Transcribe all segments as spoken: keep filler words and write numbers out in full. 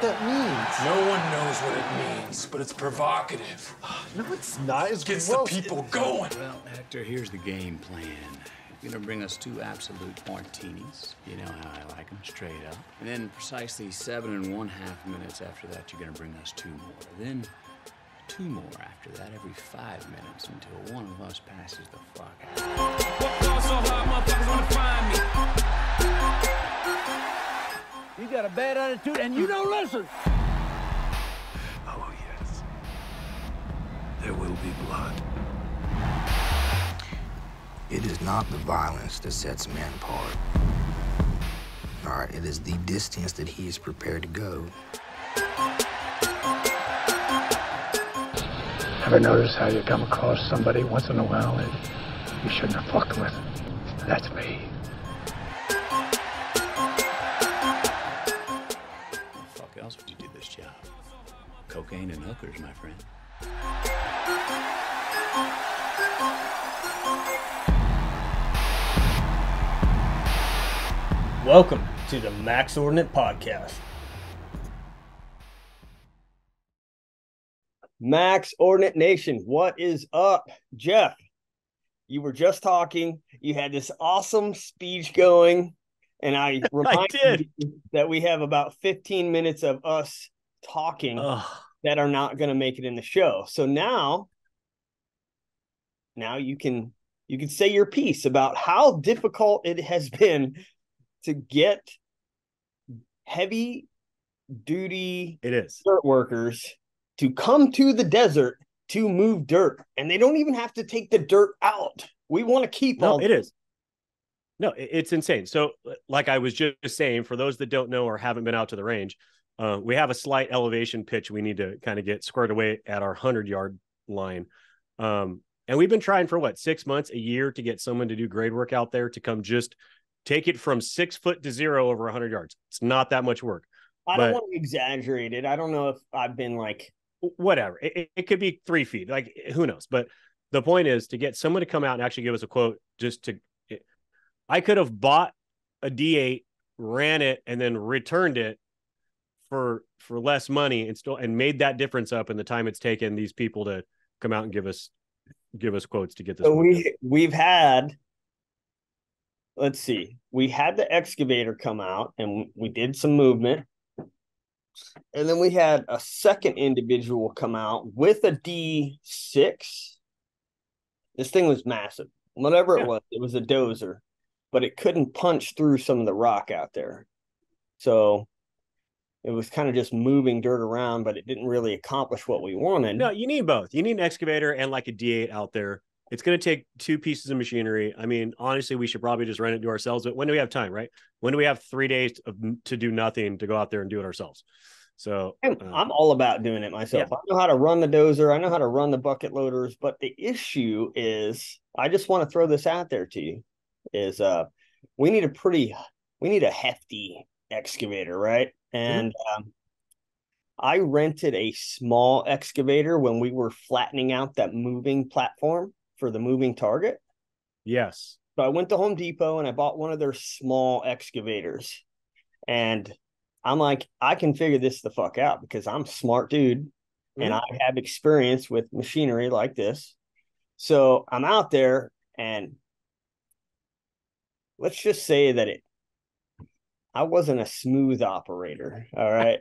what that means. No one knows what it means, but it's provocative. No, it's not. It's gets gross. the people going. Well, Hector, here's the game plan. You're gonna bring us two absolute martinis. You know how I like them, straight up. And then precisely seven and one half minutes after that, you're gonna bring us two more. Then two more after that, every five minutes until one of us passes the fuck out. What y'all so hard, motherfuckers wanna find me? You got a bad attitude and you don't listen. Oh yes, there will be blood. It is not the violence that sets man apart. All right, it is the distance that he is prepared to go. Ever notice how you come across somebody once in a while that you shouldn't have fucked with? That's me. How the fuck else would you do this job? Cocaine and hookers, my friend. Welcome to the Max Ordinate Podcast. Max Ordinate Nation, what is up? Jeff, you were just talking. You had this awesome speech going, and I reminded I did. you that we have about fifteen minutes of us talking Ugh. that are not going to make it in the show. So now, now you can you can say your piece about how difficult it has been to get heavy duty it is. dirt workers to come to the desert to move dirt. And they don't even have to take the dirt out. We want to keep no, all it is. No, it's insane. So like I was just saying, for those that don't know or haven't been out to the range, uh, we have a slight elevation pitch. We need to kind of get squared away at our hundred yard line. Um, and we've been trying for what, six months, a year to get someone to do grade work out there to come just take it from six foot to zero over one hundred yards. It's not that much work. I don't want to exaggerate it. I don't know if I've been like... Whatever. It, it could be three feet. Like, who knows? But the point is to get someone to come out and actually give us a quote just to... It, I could have bought a D eight, ran it, and then returned it for for less money and still and made that difference up in the time it's taken these people to come out and give us give us quotes to get this. So we, we've had... Let's see. We had the excavator come out and we did some movement. And then we had a second individual come out with a D six. This thing was massive. Whatever yeah. it was, it was a dozer, but it couldn't punch through some of the rock out there. So it was kind of just moving dirt around, but it didn't really accomplish what we wanted. No, you need both. You need an excavator and like a D eight out there. It's going to take two pieces of machinery. I mean, honestly, we should probably just rent it to ourselves. But when do we have time, right? When do we have three days to, to do nothing, to go out there and do it ourselves? So I'm, uh, I'm all about doing it myself. Yeah. I know how to run the dozer. I know how to run the bucket loaders. But the issue is, I just want to throw this out there to you, is uh, we need a pretty, we need a hefty excavator, right? And mm-hmm. um, I rented a small excavator when we were flattening out that moving platform for the moving target. Yes. So I went to Home Depot and I bought one of their small excavators. And I'm like, I can figure this the fuck out because I'm a smart dude mm-hmm. and I have experience with machinery like this. So I'm out there and let's just say that it, I wasn't a smooth operator. All right.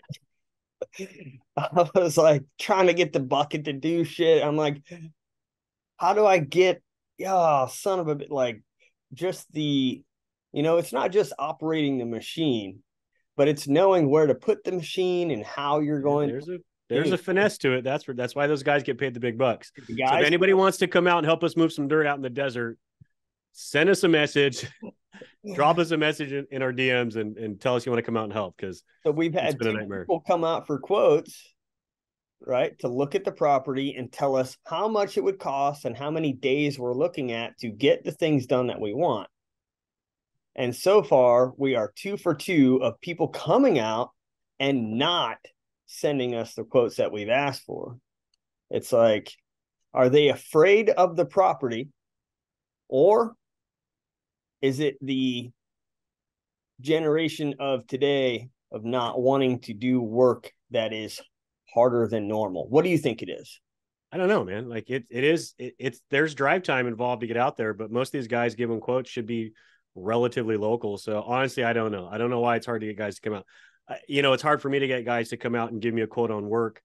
I was like trying to get the bucket to do shit. I'm like, how do I get, oh, son of a bit, like just the, you know, it's not just operating the machine, but it's knowing where to put the machine and how you're going. There's a there's a finesse to it. That's for, that's why those guys get paid the big bucks. The guys, so if anybody wants to come out and help us move some dirt out in the desert, send us a message, drop us a message in, in our D Ms and, and tell us you want to come out and help. Because so we've had people come out for quotes, right, to look at the property and tell us how much it would cost and how many days we're looking at to get the things done that we want. And so far, we are two for two of people coming out and not sending us the quotes that we've asked for. It's like, are they afraid of the property, or is it the generation of today of not wanting to do work that is harder than normal? What do you think it is? I don't know, man. Like it, it is, it, it's, there's drive time involved to get out there, but most of these guys giving quotes should be relatively local. So honestly, I don't know. I don't know why it's hard to get guys to come out. I, you know, it's hard for me to get guys to come out and give me a quote on work,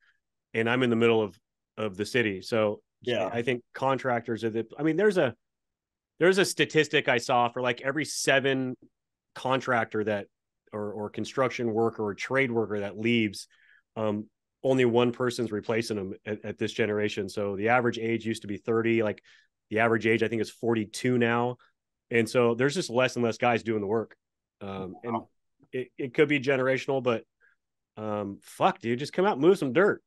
and I'm in the middle of, of the city. So yeah, I think contractors are the, I mean, there's a, there's a statistic I saw for like every seven contractor that, or, or construction worker or trade worker that leaves, um, only one person's replacing them at, at this generation. So the average age used to be thirty. Like the average age, I think, is forty-two now. And so there's just less and less guys doing the work. Um, and wow. it, it could be generational, but um, fuck, dude, just come out and move some dirt.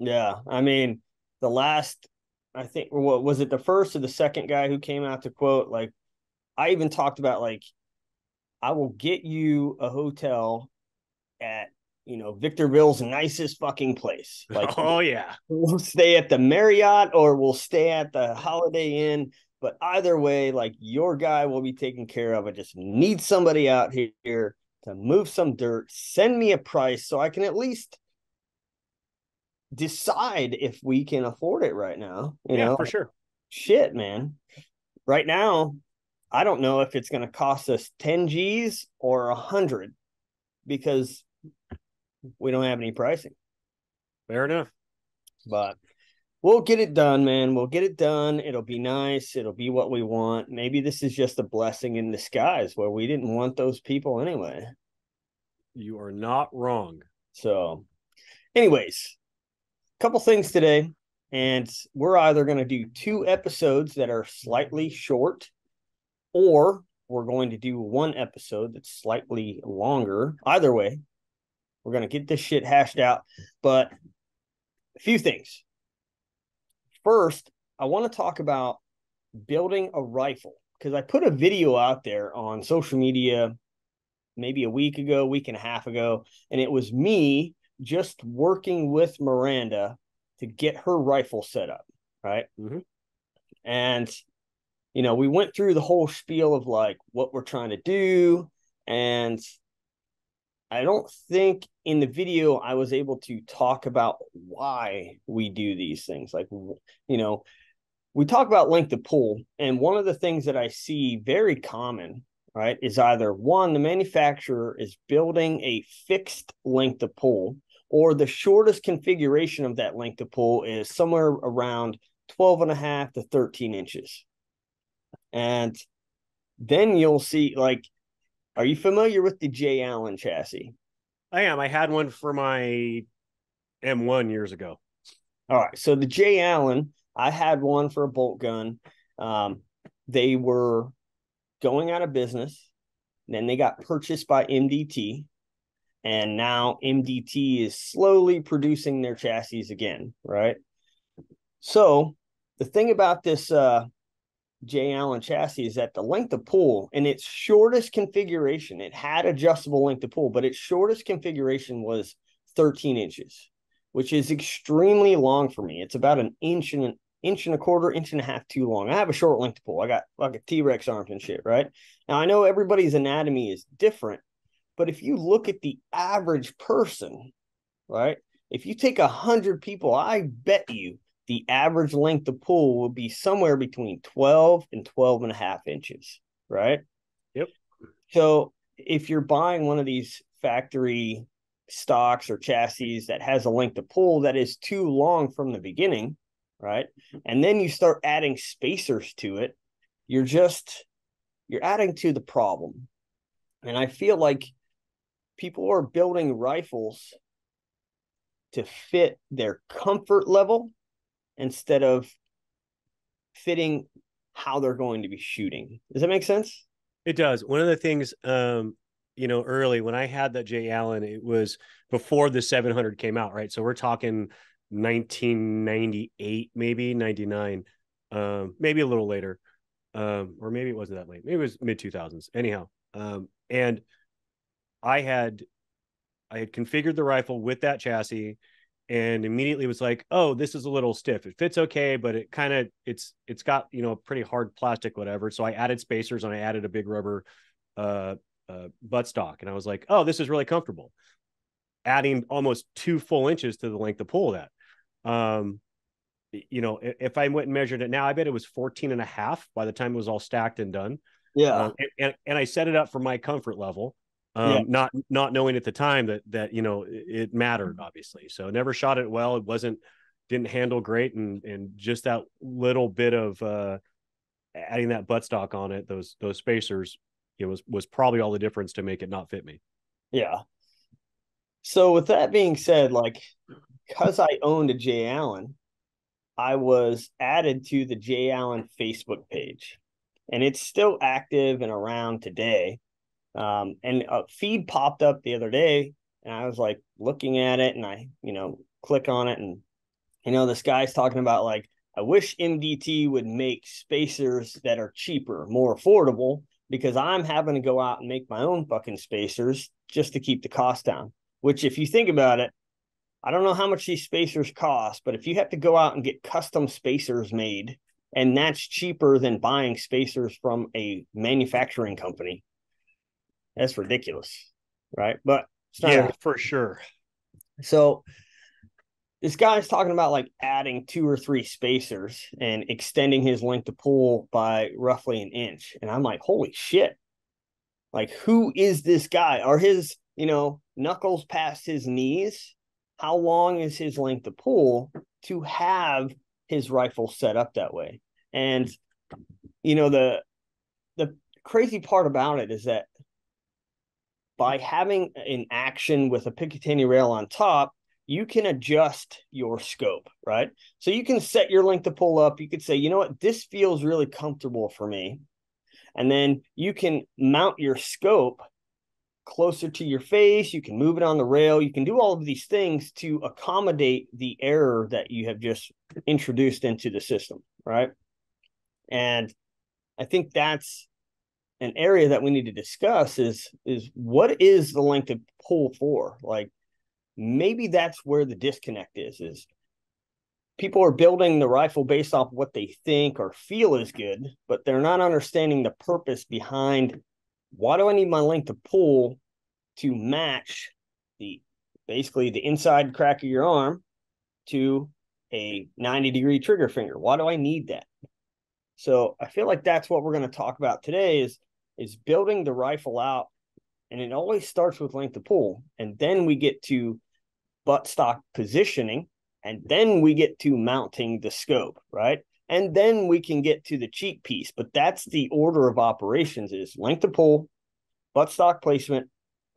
Yeah. I mean, the last, I think, what was it? The first or the second guy who came out to quote, like, I even talked about, like, I will get you a hotel at, you know, Victorville's nicest fucking place. Like, oh yeah, we'll stay at the Marriott or we'll stay at the Holiday Inn. But either way, like, your guy will be taken care of. I just need somebody out here to move some dirt. Send me a price so I can at least decide if we can afford it right now. You yeah, know, for sure. Shit, man. Right now, I don't know if it's going to cost us ten G's or a hundred because we don't have any pricing. Fair enough. But we'll get it done, man. We'll get it done. It'll be nice. It'll be what we want. Maybe this is just a blessing in disguise where we didn't want those people anyway. You are not wrong. So anyways, a couple things today. And we're either going to do two episodes that are slightly short, or we're going to do one episode that's slightly longer. Either way, we're going to get this shit hashed out. But a few things. First, I want to talk about building a rifle, because I put a video out there on social media maybe a week ago, week and a half ago, and it was me just working with Miranda to get her rifle set up, right? Mm-hmm. And, you know, we went through the whole spiel of, like, what we're trying to do, and I don't think in the video I was able to talk about why we do these things. Like, you know, we talk about length of pull, and one of the things that I see very common, right, is either one, the manufacturer is building a fixed length of pull, or the shortest configuration of that length of pull is somewhere around twelve and a half to thirteen inches. And then you'll see, like, are you familiar with the J Allen chassis? I am. I had one for my M one years ago. All right. So the J Allen, I had one for a bolt gun. Um, they were going out of business. Then they got purchased by M D T. And now M D T is slowly producing their chassis again, right? So the thing about this uh, J Allen chassis is that the length of pull in its shortest configuration, it had adjustable length of pull, but its shortest configuration was thirteen inches, which is extremely long for me. It's about an inch and an inch and a quarter, inch and a half too long. I have a short length of pull. I got like a T-Rex arms and shit, right? Now, I know everybody's anatomy is different, but if you look at the average person, right, if you take a hundred people, I bet you the average length of pull will be somewhere between twelve and twelve and a half inches, right? Yep. So if you're buying one of these factory stocks or chassis that has a length of pull that is too long from the beginning, right, and then you start adding spacers to it, you're just, you're adding to the problem. And I feel like people are building rifles to fit their comfort level instead of fitting how they're going to be shooting. Does that make sense? It does. One of the things, um, you know, early when I had that J Allen, it was before the seven hundred came out, right? So we're talking nineteen ninety-eight, maybe ninety-nine, um, maybe a little later, um, or maybe it wasn't that late. Maybe it was mid two thousands. Anyhow, um, and I had, I had configured the rifle with that chassis, and immediately was like, oh, this is a little stiff. It fits okay, but it kind of, it's, it's got, you know, pretty hard plastic, whatever. So I added spacers and I added a big rubber, uh, uh, buttstock. And I was like, oh, this is really comfortable. Adding almost two full inches to the length of pole that, um, you know, if I went and measured it now, I bet it was fourteen and a half by the time it was all stacked and done. Yeah. Um, and, and, and I set it up for my comfort level, um, yeah. not, not knowing at the time that, that, you know, it, it mattered, obviously. So never shot it well. It wasn't, didn't handle great. And, and just that little bit of, uh, adding that buttstock on it, those, those spacers, it was, was probably all the difference to make it not fit me. Yeah. So with that being said, like, cause I owned a J Allen, I was added to the J Allen Facebook page, and it's still active and around today. Um, and a feed popped up the other day, and I was like looking at it, and I, you know, click on it, and, you know, this guy's talking about like, I wish M D T would make spacers that are cheaper, more affordable, because I'm having to go out and make my own fucking spacers just to keep the cost down, which if you think about it, I don't know how much these spacers cost, but if you have to go out and get custom spacers made, and that's cheaper than buying spacers from a manufacturing company, that's ridiculous, right? But it's not, yeah, for sure. So this guy's talking about like adding two or three spacers and extending his length of pole by roughly an inch. And I'm like, holy shit. Like, who is this guy? Are his, you know, knuckles past his knees? How long is his length of pole to have his rifle set up that way? And, you know, the the crazy part about it is that by having an action with a Picatinny rail on top, you can adjust your scope, right? So you can set your length of pole up. You could say, you know what, this feels really comfortable for me. And then you can mount your scope closer to your face. You can move it on the rail. You can do all of these things to accommodate the error that you have just introduced into the system, right? And I think that's an area that we need to discuss is, is what is the length of pole for? Like, maybe that's where the disconnect is, is people are building the rifle based off what they think or feel is good, but they're not understanding the purpose behind why do I need my length of pull to match the basically the inside crack of your arm to a ninety degree trigger finger? Why do I need that? So I feel like that's what we're going to talk about today is, is building the rifle out. And it always starts with length of pull. And then we get to buttstock positioning, and then we get to mounting the scope, right? And then we can get to the cheek piece, but that's the order of operations is length of pull, buttstock placement,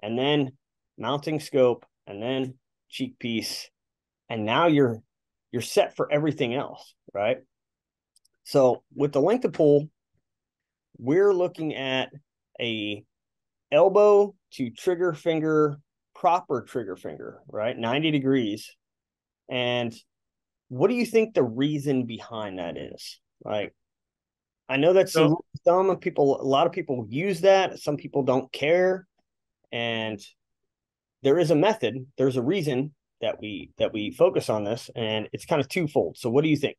and then mounting scope, and then cheek piece. And now you're, you're set for everything else, right? So with the length of pull, we're looking at a elbow to trigger finger, proper trigger finger, right? ninety degrees. And what do you think the reason behind that is? Like, I know that's so, some people, a lot of people use that. Some people don't care. And there is a method. There's a reason that we, that we focus on this, and it's kind of twofold. So what do you think?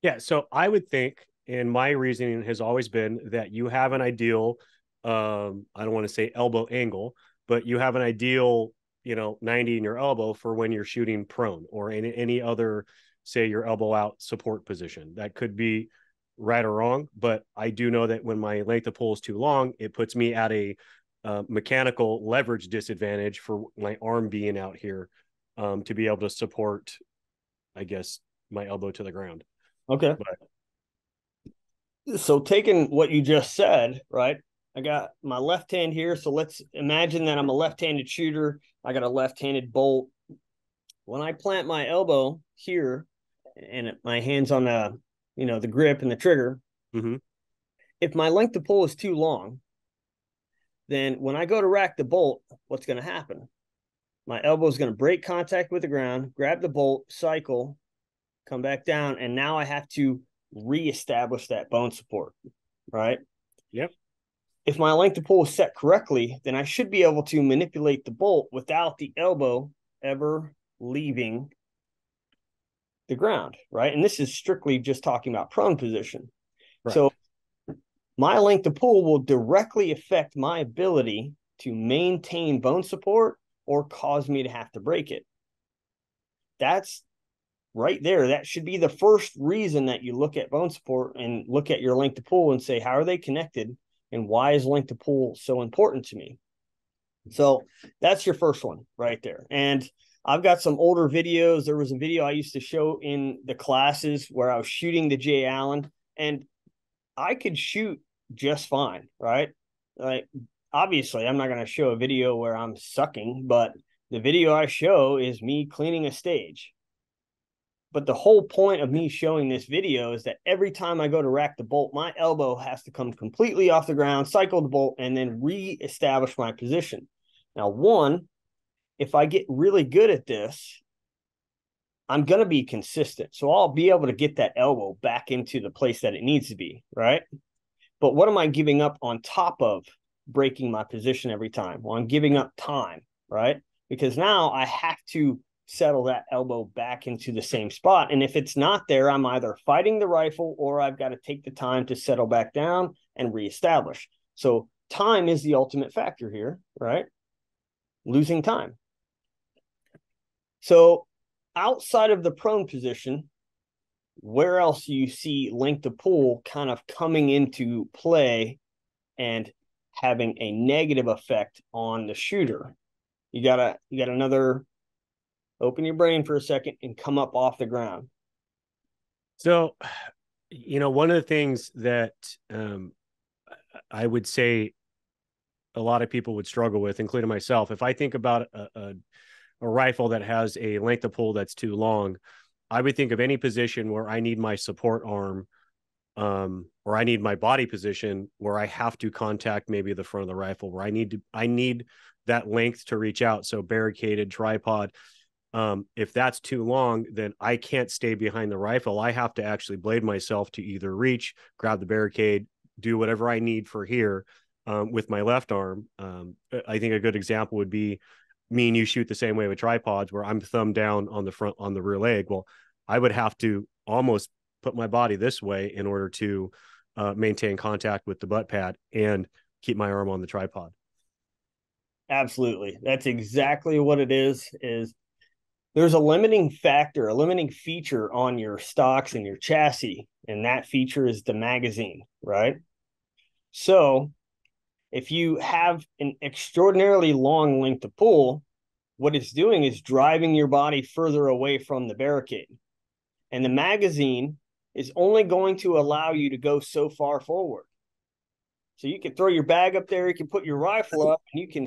Yeah. So I would think, and my reasoning has always been that you have an ideal, um, I don't want to say elbow angle, but you have an ideal, you know, ninety in your elbow for when you're shooting prone or in any other, say your elbow out support position. That could be right or wrong, but I do know that when my length of pull is too long, it puts me at a uh, mechanical leverage disadvantage for my arm being out here, um, to be able to support, I guess, my elbow to the ground. Okay. But, so taking what you just said, right? I got my left hand here. So let's imagine that I'm a left-handed shooter. I got a left-handed bolt. When I plant my elbow here and my hand's on the, you know, the grip and the trigger, mm-hmm. if my length of pull is too long, then when I go to rack the bolt, what's going to happen? My elbow is going to break contact with the ground, grab the bolt, cycle, come back down. And now I have to reestablish that bone support, right? Yep. If my length of pull is set correctly, then I should be able to manipulate the bolt without the elbow ever leaving the ground, right? And this is strictly just talking about prone position. Right. So my length of pull will directly affect my ability to maintain bone support or cause me to have to break it. That's right there. That should be the first reason that you look at bone support and look at your length of pull and say, how are they connected? And why is length of pull so important to me? So that's your first one right there. And I've got some older videos. There was a video I used to show in the classes where I was shooting the J Allen, and I could shoot just fine, right? Like, obviously, I'm not going to show a video where I'm sucking, but the video I show is me cleaning a stage. But the whole point of me showing this video is that every time I go to rack the bolt, my elbow has to come completely off the ground, cycle the bolt, and then reestablish my position. Now, one, if I get really good at this, I'm going to be consistent. So I'll be able to get that elbow back into the place that it needs to be, right? But what am I giving up on top of breaking my position every time? Well, I'm giving up time, right? Because now I have to settle that elbow back into the same spot. And if it's not there, I'm either fighting the rifle or I've got to take the time to settle back down and reestablish. So time is the ultimate factor here, right? Losing time. So outside of the prone position, where else do you see length of pull kind of coming into play and having a negative effect on the shooter? You gotta, you got another... Open your brain for a second and come up off the ground. So, you know, one of the things that um, I would say a lot of people would struggle with, including myself, if I think about a, a, a rifle that has a length of pull that's too long, I would think of any position where I need my support arm um, or I need my body position where I have to contact maybe the front of the rifle, where I need to, I need that length to reach out. So barricaded, tripod. Um, if that's too long, then I can't stay behind the rifle. I have to actually blade myself to either reach, grab the barricade, do whatever I need for here um, with my left arm. Um, I think a good example would be me and you shoot the same way with tripods where I'm thumb down on the front, on the rear leg. Well, I would have to almost put my body this way in order to uh, maintain contact with the butt pad and keep my arm on the tripod. Absolutely. That's exactly what it is, is there's a limiting factor, a limiting feature on your stocks and your chassis, and that feature is the magazine, right? So if you have an extraordinarily long length of pull, what it's doing is driving your body further away from the barricade. And the magazine is only going to allow you to go so far forward. So you can throw your bag up there, you can put your rifle up, and you can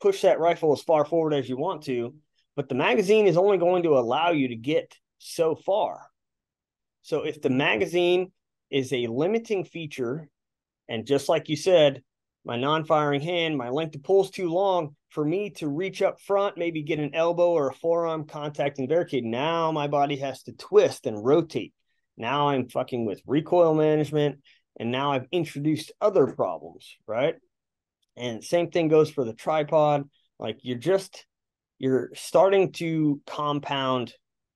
push that rifle as far forward as you want to. But the magazine is only going to allow you to get so far. So if the magazine is a limiting feature, and just like you said, my non-firing hand, my length of pull is too long for me to reach up front, maybe get an elbow or a forearm contacting barricade. Now my body has to twist and rotate. Now I'm fucking with recoil management, and now I've introduced other problems, right? And same thing goes for the tripod. Like you're just... you're starting to compound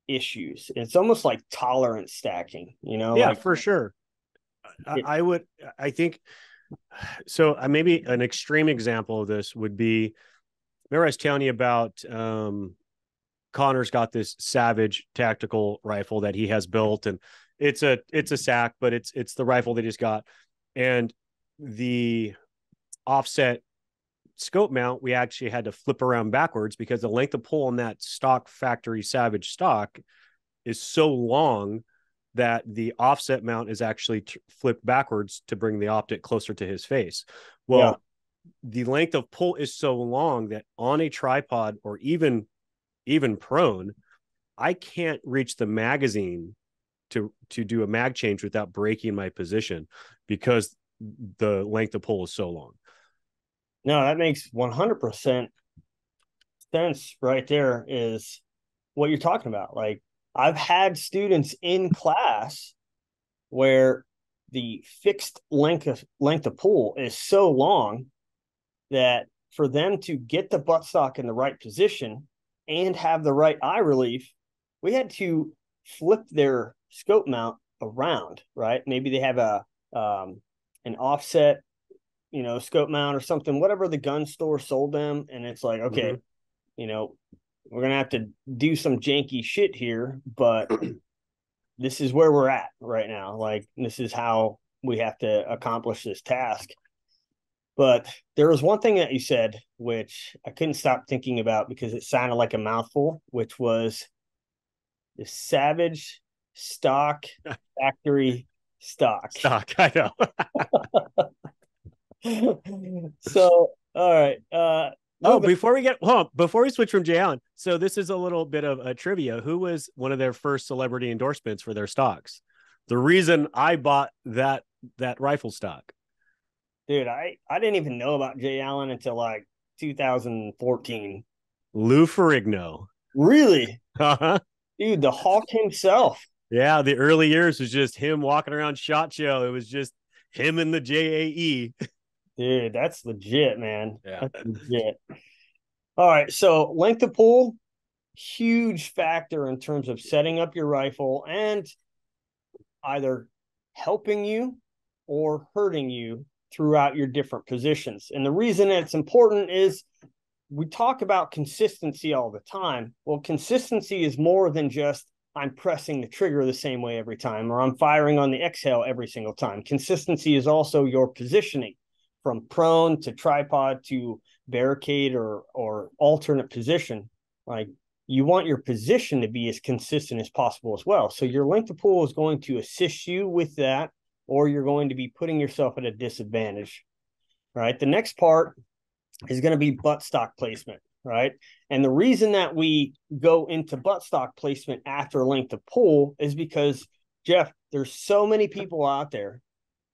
issues. It's almost like tolerance stacking, you know? Yeah, like, for sure. I, I would, I think, so maybe an extreme example of this would be, remember I was telling you about um, Connor's got this Savage tactical rifle that he has built, and it's a, it's a sack, but it's, it's the rifle that he's got. And the offset scope mount, we actually had to flip around backwards because the length of pull on that stock factory Savage stock is so long that the offset mount is actually flipped backwards to bring the optic closer to his face. Well, yeah. The length of pull is so long that on a tripod or even, even prone, I can't reach the magazine to, to do a mag change without breaking my position because the length of pull is so long. No, that makes one hundred percent sense right there is what you're talking about. Like I've had students in class where the fixed length of length of pull is so long that for them to get the buttstock in the right position and have the right eye relief, we had to flip their scope mount around, right? Maybe they have a um, an offset, you know, scope mount or something, whatever the gun store sold them. And it's like, okay, mm-hmm. you know, we're going to have to do some janky shit here, but this is where we're at right now. Like, this is how we have to accomplish this task. But there was one thing that you said, which I couldn't stop thinking about because it sounded like a mouthful, which was the Savage stock factory stock. Stock, I know. So, all right. Uh, oh, before we get home, before we switch from J Allen, so this is a little bit of a trivia. Who was one of their first celebrity endorsements for their stocks? The reason I bought that that rifle stock. Dude, I, I didn't even know about J Allen until like two thousand fourteen. Lou Ferrigno. Really? Uh-huh. Dude, the Hulk himself. Yeah, the early years was just him walking around SHOT Show. It was just him and the J A E. Dude, that's legit, man. Yeah. That's legit. All right, so length of pull, huge factor in terms of setting up your rifle and either helping you or hurting you throughout your different positions. And the reason that it's important is we talk about consistency all the time. Well, consistency is more than just I'm pressing the trigger the same way every time, or I'm firing on the exhale every single time. Consistency is also your positioning, from prone to tripod to barricade or, or alternate position. Like, you want your position to be as consistent as possible as well. So your length of pull is going to assist you with that, or you're going to be putting yourself at a disadvantage, right? The next part is going to be buttstock placement, right? And the reason that we go into buttstock placement after length of pull is because, Jeff, there's so many people out there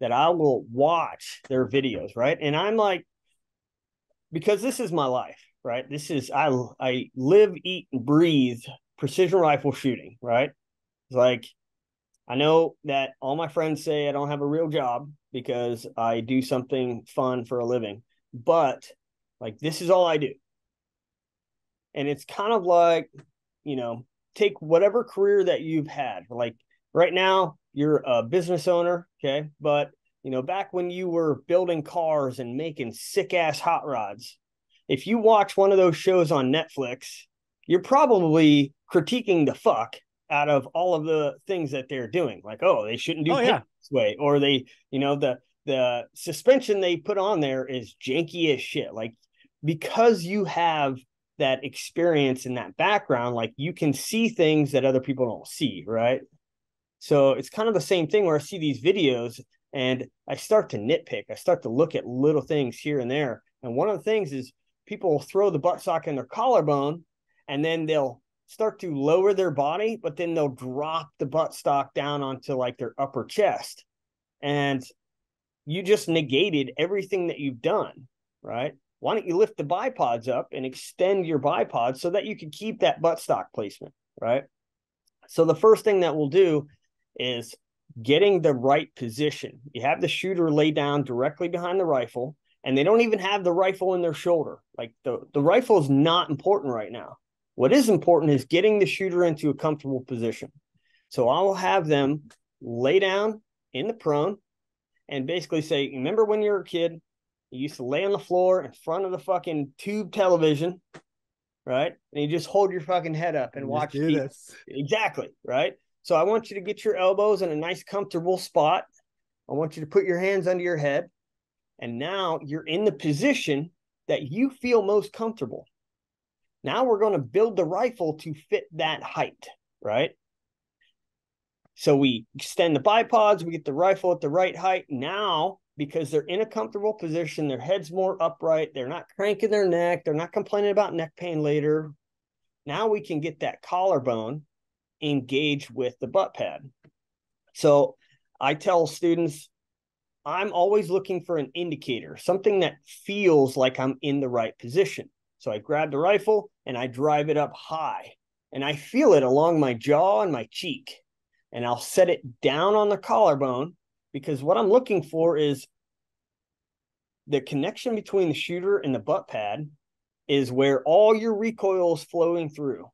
that I will watch their videos, right? And I'm like, because this is my life, right? This is, I, I live, eat, and breathe precision rifle shooting, right? It's like, I know that all my friends say I don't have a real job because I do something fun for a living, but like, this is all I do. And it's kind of like, you know, take whatever career that you've had. Like, right now you're a business owner. Okay. But you know, back when you were building cars and making sick ass hot rods, if you watch one of those shows on Netflix, you're probably critiquing the fuck out of all of the things that they're doing. Like, oh, they shouldn't do oh, yeah. this way. Or they, you know, the, the suspension they put on there is janky as shit. Like, because you have that experience and that background, like, you can see things that other people don't see. Right. So it's kind of the same thing where I see these videos and I start to nitpick. I start to look at little things here and there. And one of the things is people throw the buttstock in their collarbone and then they'll start to lower their body, but then they'll drop the buttstock down onto like their upper chest. And you just negated everything that you've done, right? Why don't you lift the bipods up and extend your bipods so that you can keep that buttstock placement, right? So the first thing that we'll do is getting the right position. You have the shooter lay down directly behind the rifle, and they don't even have the rifle in their shoulder. Like, the, the rifle is not important right now. What is important is getting the shooter into a comfortable position. So I will have them lay down in the prone and basically say, remember when you were a kid, you used to lay on the floor in front of the fucking tube television, right? And you just hold your fucking head up and you watch this. Exactly, right? So I want you to get your elbows in a nice comfortable spot. I want you to put your hands under your head. And now you're in the position that you feel most comfortable. Now we're going to build the rifle to fit that height, right? So we extend the bipods, we get the rifle at the right height. Now, because they're in a comfortable position, their head's more upright, they're not cranking their neck, they're not complaining about neck pain later. Now we can get that collarbone engaged with the butt pad. So I tell students, I'm always looking for an indicator, something that feels like I'm in the right position. So I grab the rifle and I drive it up high and I feel it along my jaw and my cheek, and I'll set it down on the collarbone, because what I'm looking for is the connection between the shooter and the butt pad is where all your recoil is flowing through.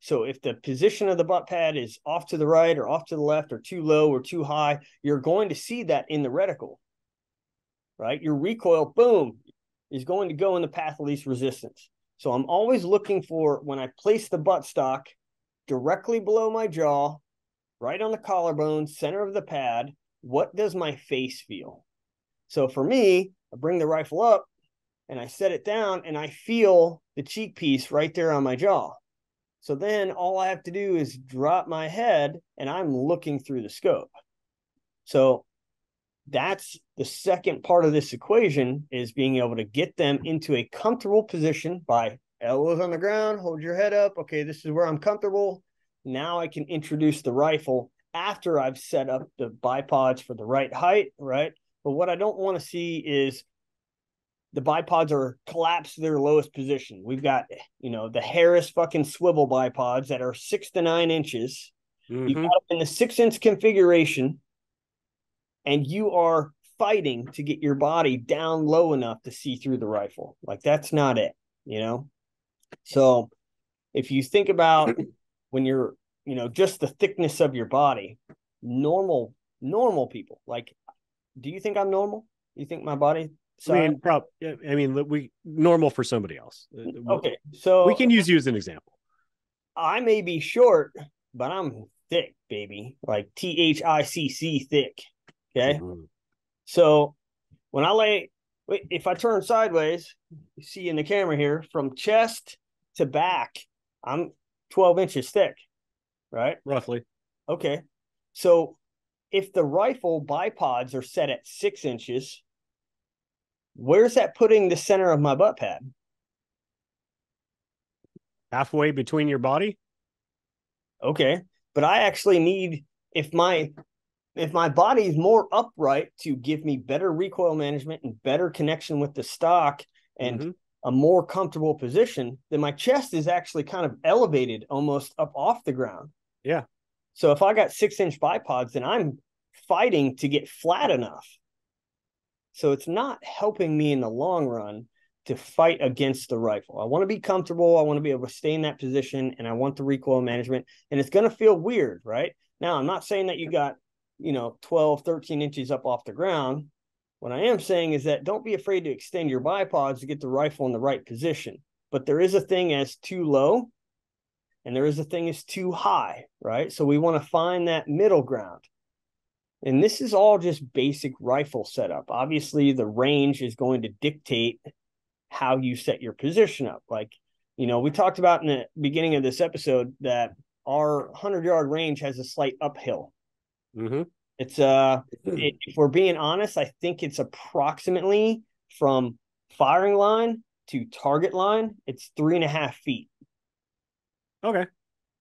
So if the position of the butt pad is off to the right or off to the left or too low or too high, you're going to see that in the reticle. right? Your recoil, boom, is going to go in the path of least resistance. So I'm always looking for, when I place the buttstock directly below my jaw, right on the collarbone, center of the pad, what does my face feel? So for me, I bring the rifle up and I set it down and I feel the cheek piece right there on my jaw. So then all I have to do is drop my head and I'm looking through the scope. So that's the second part of this equation, is being able to get them into a comfortable position by elbows on the ground, hold your head up. Okay, this is where I'm comfortable. Now I can introduce the rifle after I've set up the bipods for the right height, right? But what I don't want to see is the bipods are collapsed to their lowest position. We've got, you know, the Harris fucking swivel bipods that are six to nine inches. Mm-hmm. You've got in the six inch configuration, and you are fighting to get your body down low enough to see through the rifle. Like, that's not it, you know? So if you think about when you're, you know, just the thickness of your body, normal, normal people, like, do you think I'm normal? You think my body? So I mean, prob- I mean, we normal for somebody else. Okay. So we can use you as an example. I may be short, but I'm thick, baby. Like T H I C C thick. Okay. Mm-hmm. So when I lay, if I turn sideways, you see in the camera here, from chest to back, I'm twelve inches thick, right? Roughly. Okay. So if the rifle bipods are set at six inches, where's that putting the center of my butt pad? Halfway between your body? Okay. But I actually need, if my... if my body is more upright to give me better recoil management and better connection with the stock and mm-hmm. a more comfortable position, then my chest is actually kind of elevated almost up off the ground. Yeah. So if I got six inch bipods, then I'm fighting to get flat enough. So it's not helping me in the long run to fight against the rifle. I want to be comfortable. I want to be able to stay in that position, and I want the recoil management, and it's going to feel weird, right? Now, I'm not saying that you got, you know, twelve, thirteen inches up off the ground. What I am saying is that don't be afraid to extend your bipods to get the rifle in the right position. But there is a thing as too low, and there is a thing as too high, right? So we want to find that middle ground. And this is all just basic rifle setup. Obviously, the range is going to dictate how you set your position up. Like, you know, we talked about in the beginning of this episode that our one hundred yard range has a slight uphill. Mm-hmm. It's uh, it, if we're being honest, I think it's approximately from firing line to target line, it's three and a half feet. Okay.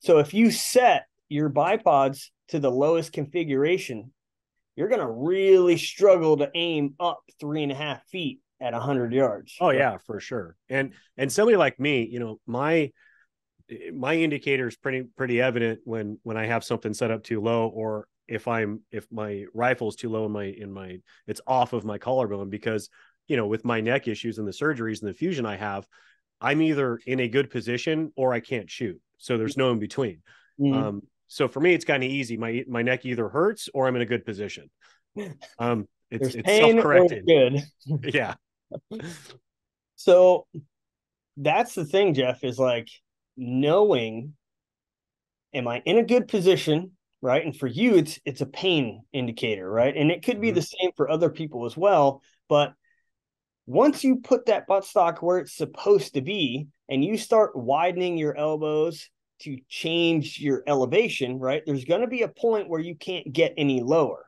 So if you set your bipods to the lowest configuration, you're going to really struggle to aim up three and a half feet at one hundred yards. Oh, right? Yeah, for sure. And and somebody like me, you know, my my indicator is pretty pretty evident when when I have something set up too low, or if I'm, if my rifle's too low in my, in my, it's off of my collarbone, because, you know, with my neck issues and the surgeries and the fusion I have, I'm either in a good position or I can't shoot. So there's no in between. Mm-hmm. Um, so for me, it's kind of easy. My, my neck either hurts or I'm in a good position. Um, it's, it's self-corrected. Good. Yeah. So that's the thing, Jeff, is like knowing, am I in a good position? Right. And for you, it's it's a pain indicator. Right. And it could be mm-hmm. the same for other people as well. But once you put that buttstock where it's supposed to be and you start widening your elbows to change your elevation, right, there's going to be a point where you can't get any lower.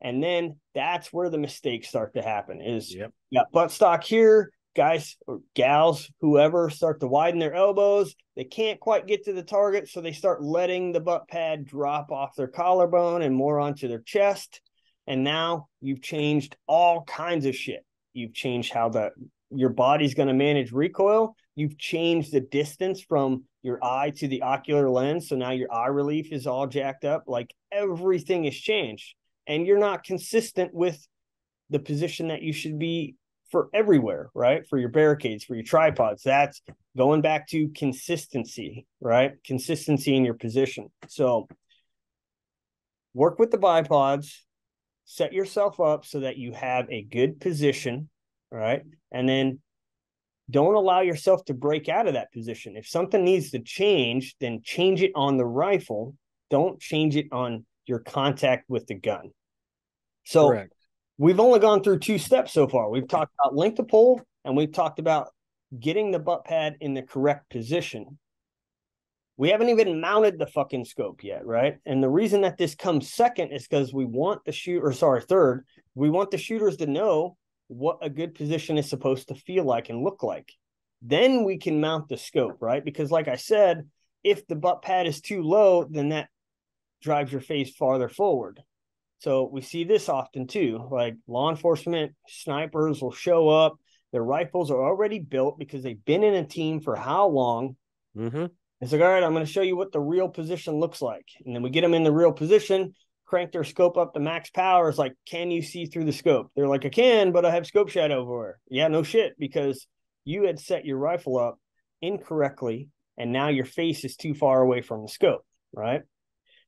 And then that's where the mistakes start to happen is yep. you got buttstock here. Guys or gals, whoever, start to widen their elbows. They can't quite get to the target, so they start letting the butt pad drop off their collarbone and more onto their chest. And now you've changed all kinds of shit. You've changed how the your body's going to manage recoil. You've changed the distance from your eye to the ocular lens, so now your eye relief is all jacked up. Like, everything has changed, and you're not consistent with the position that you should be for everywhere, right? For your barricades, for your tripods. That's going back to consistency, right? Consistency in your position. So work with the bipods, set yourself up so that you have a good position, all right? And then don't allow yourself to break out of that position. If something needs to change, then change it on the rifle. Don't change it on your contact with the gun. So Correct. We've only gone through two steps so far. We've talked about length of pole, and we've talked about getting the butt pad in the correct position. We haven't even mounted the fucking scope yet, right? And the reason that this comes second is because we want the shoot, or sorry, third, we want the shooters to know what a good position is supposed to feel like and look like. Then we can mount the scope, right? Because like I said, if the butt pad is too low, then that drives your face farther forward. So we see this often too, like law enforcement snipers will show up. Their rifles are already built because they've been in a team for how long? Mm-hmm. It's like, all right, I'm going to show you what the real position looks like. And then we get them in the real position, crank their scope up to max power. It's like, can you see through the scope? They're like, I can, but I have scope shadow over it. Yeah, no shit, because you had set your rifle up incorrectly, and now your face is too far away from the scope, right?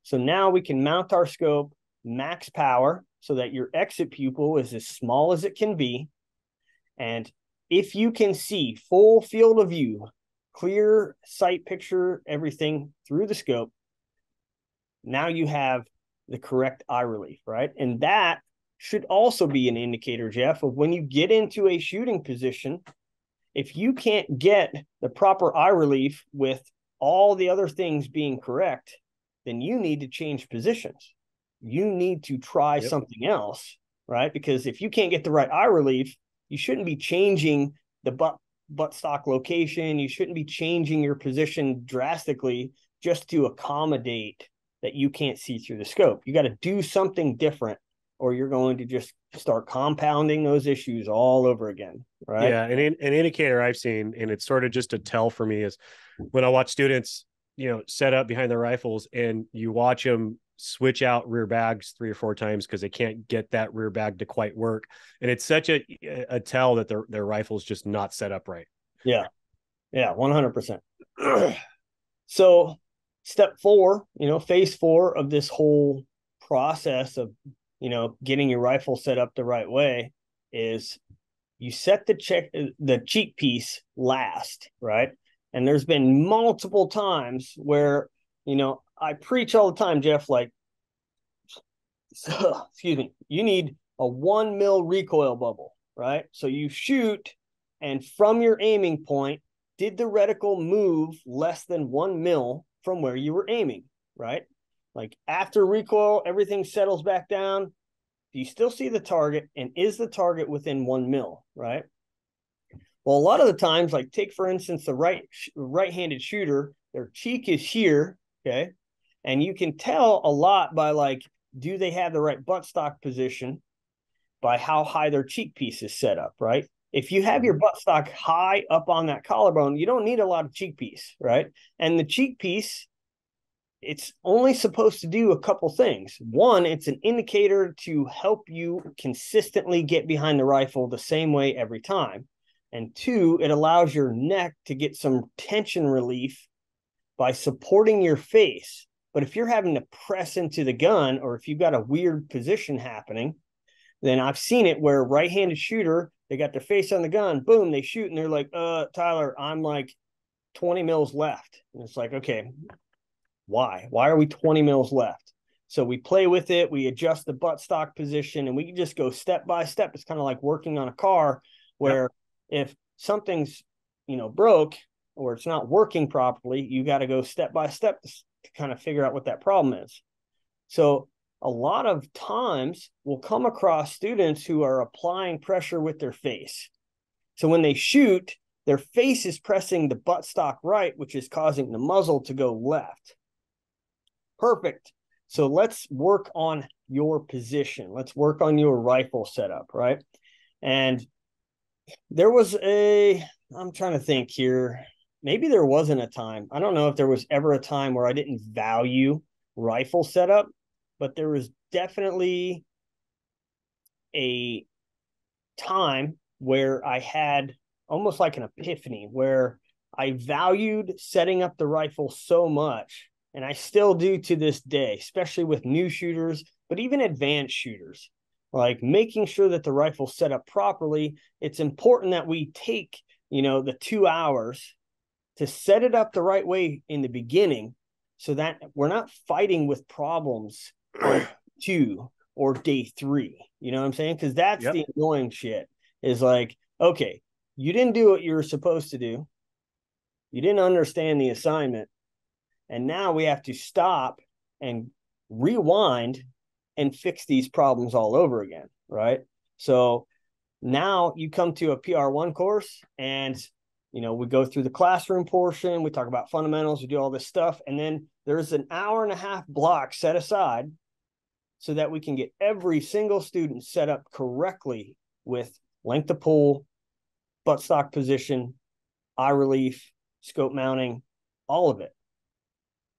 So now we can mount our scope max power so that your exit pupil is as small as it can be. And if you can see full field of view, clear sight picture, everything through the scope, now you have the correct eye relief, right? And that should also be an indicator, Jeff, of when you get into a shooting position, if you can't get the proper eye relief with all the other things being correct, then you need to change positions. You need to try yep. something else, right? Because if you can't get the right eye relief, you shouldn't be changing the butt buttstock location. You shouldn't be changing your position drastically just to accommodate that you can't see through the scope. You got to do something different, or you're going to just start compounding those issues all over again, right? Yeah, and in, an indicator I've seen, and it's sort of just a tell for me, is when I watch students, you know, set up behind their rifles, and you watch them switch out rear bags three or four times because they can't get that rear bag to quite work, and it's such a a tell that their their rifle's just not set up right. Yeah, yeah, one hundred percent. So, step four, you know, phase four of this whole process of you know getting your rifle set up the right way is you set the check the cheek piece last, right? And there's been multiple times where you know. I preach all the time, Jeff, like, so, excuse me, you need a one mil recoil bubble, right? So you shoot, and from your aiming point, did the reticle move less than one mil from where you were aiming, right? Like after recoil, everything settles back down. Do you still see the target, and is the target within one mil, right? Well, a lot of the times, like take, for instance, the right right-handed shooter, their cheek is here, okay? And you can tell a lot by, like, do they have the right buttstock position by how high their cheek piece is set up, right? If you have your buttstock high up on that collarbone, you don't need a lot of cheek piece, right? And the cheek piece, it's only supposed to do a couple things. One, it's an indicator to help you consistently get behind the rifle the same way every time. And two, it allows your neck to get some tension relief by supporting your face. But if you're having to press into the gun, or if you've got a weird position happening, then I've seen it where right-handed shooter, they got their face on the gun, boom, they shoot, and they're like, uh, Tyler, I'm like twenty mils left. And it's like, okay, why? Why are we twenty mils left? So we play with it, we adjust the buttstock position, and we can just go step by step. It's kind of like working on a car where yep. if something's, you know, broke or it's not working properly, you got to go step by step to to kind of figure out what that problem is. So a lot of times we'll come across students who are applying pressure with their face. So when they shoot, their face is pressing the buttstock right, which is causing the muzzle to go left. Perfect. So let's work on your position. Let's work on your rifle setup, right? And there was a, I'm trying to think here. Maybe there wasn't a time. I don't know if there was ever a time where I didn't value rifle setup, but there was definitely a time where I had almost like an epiphany where I valued setting up the rifle so much, and I still do to this day, especially with new shooters, but even advanced shooters. like making sure that the rifle's set up properly. It's important that we take, you know, the two hours to set it up the right way in the beginning so that we're not fighting with problems on two or day three. You know what I'm saying? Because that's yep. the annoying shit is like, okay, you didn't do what you were supposed to do. You didn't understand the assignment. And now we have to stop and rewind and fix these problems all over again, right? So now you come to a P R one course and, you know, we go through the classroom portion. We talk about fundamentals. We do all this stuff. And then there's an hour and a half block set aside so that we can get every single student set up correctly with length of pull, buttstock position, eye relief, scope mounting, all of it.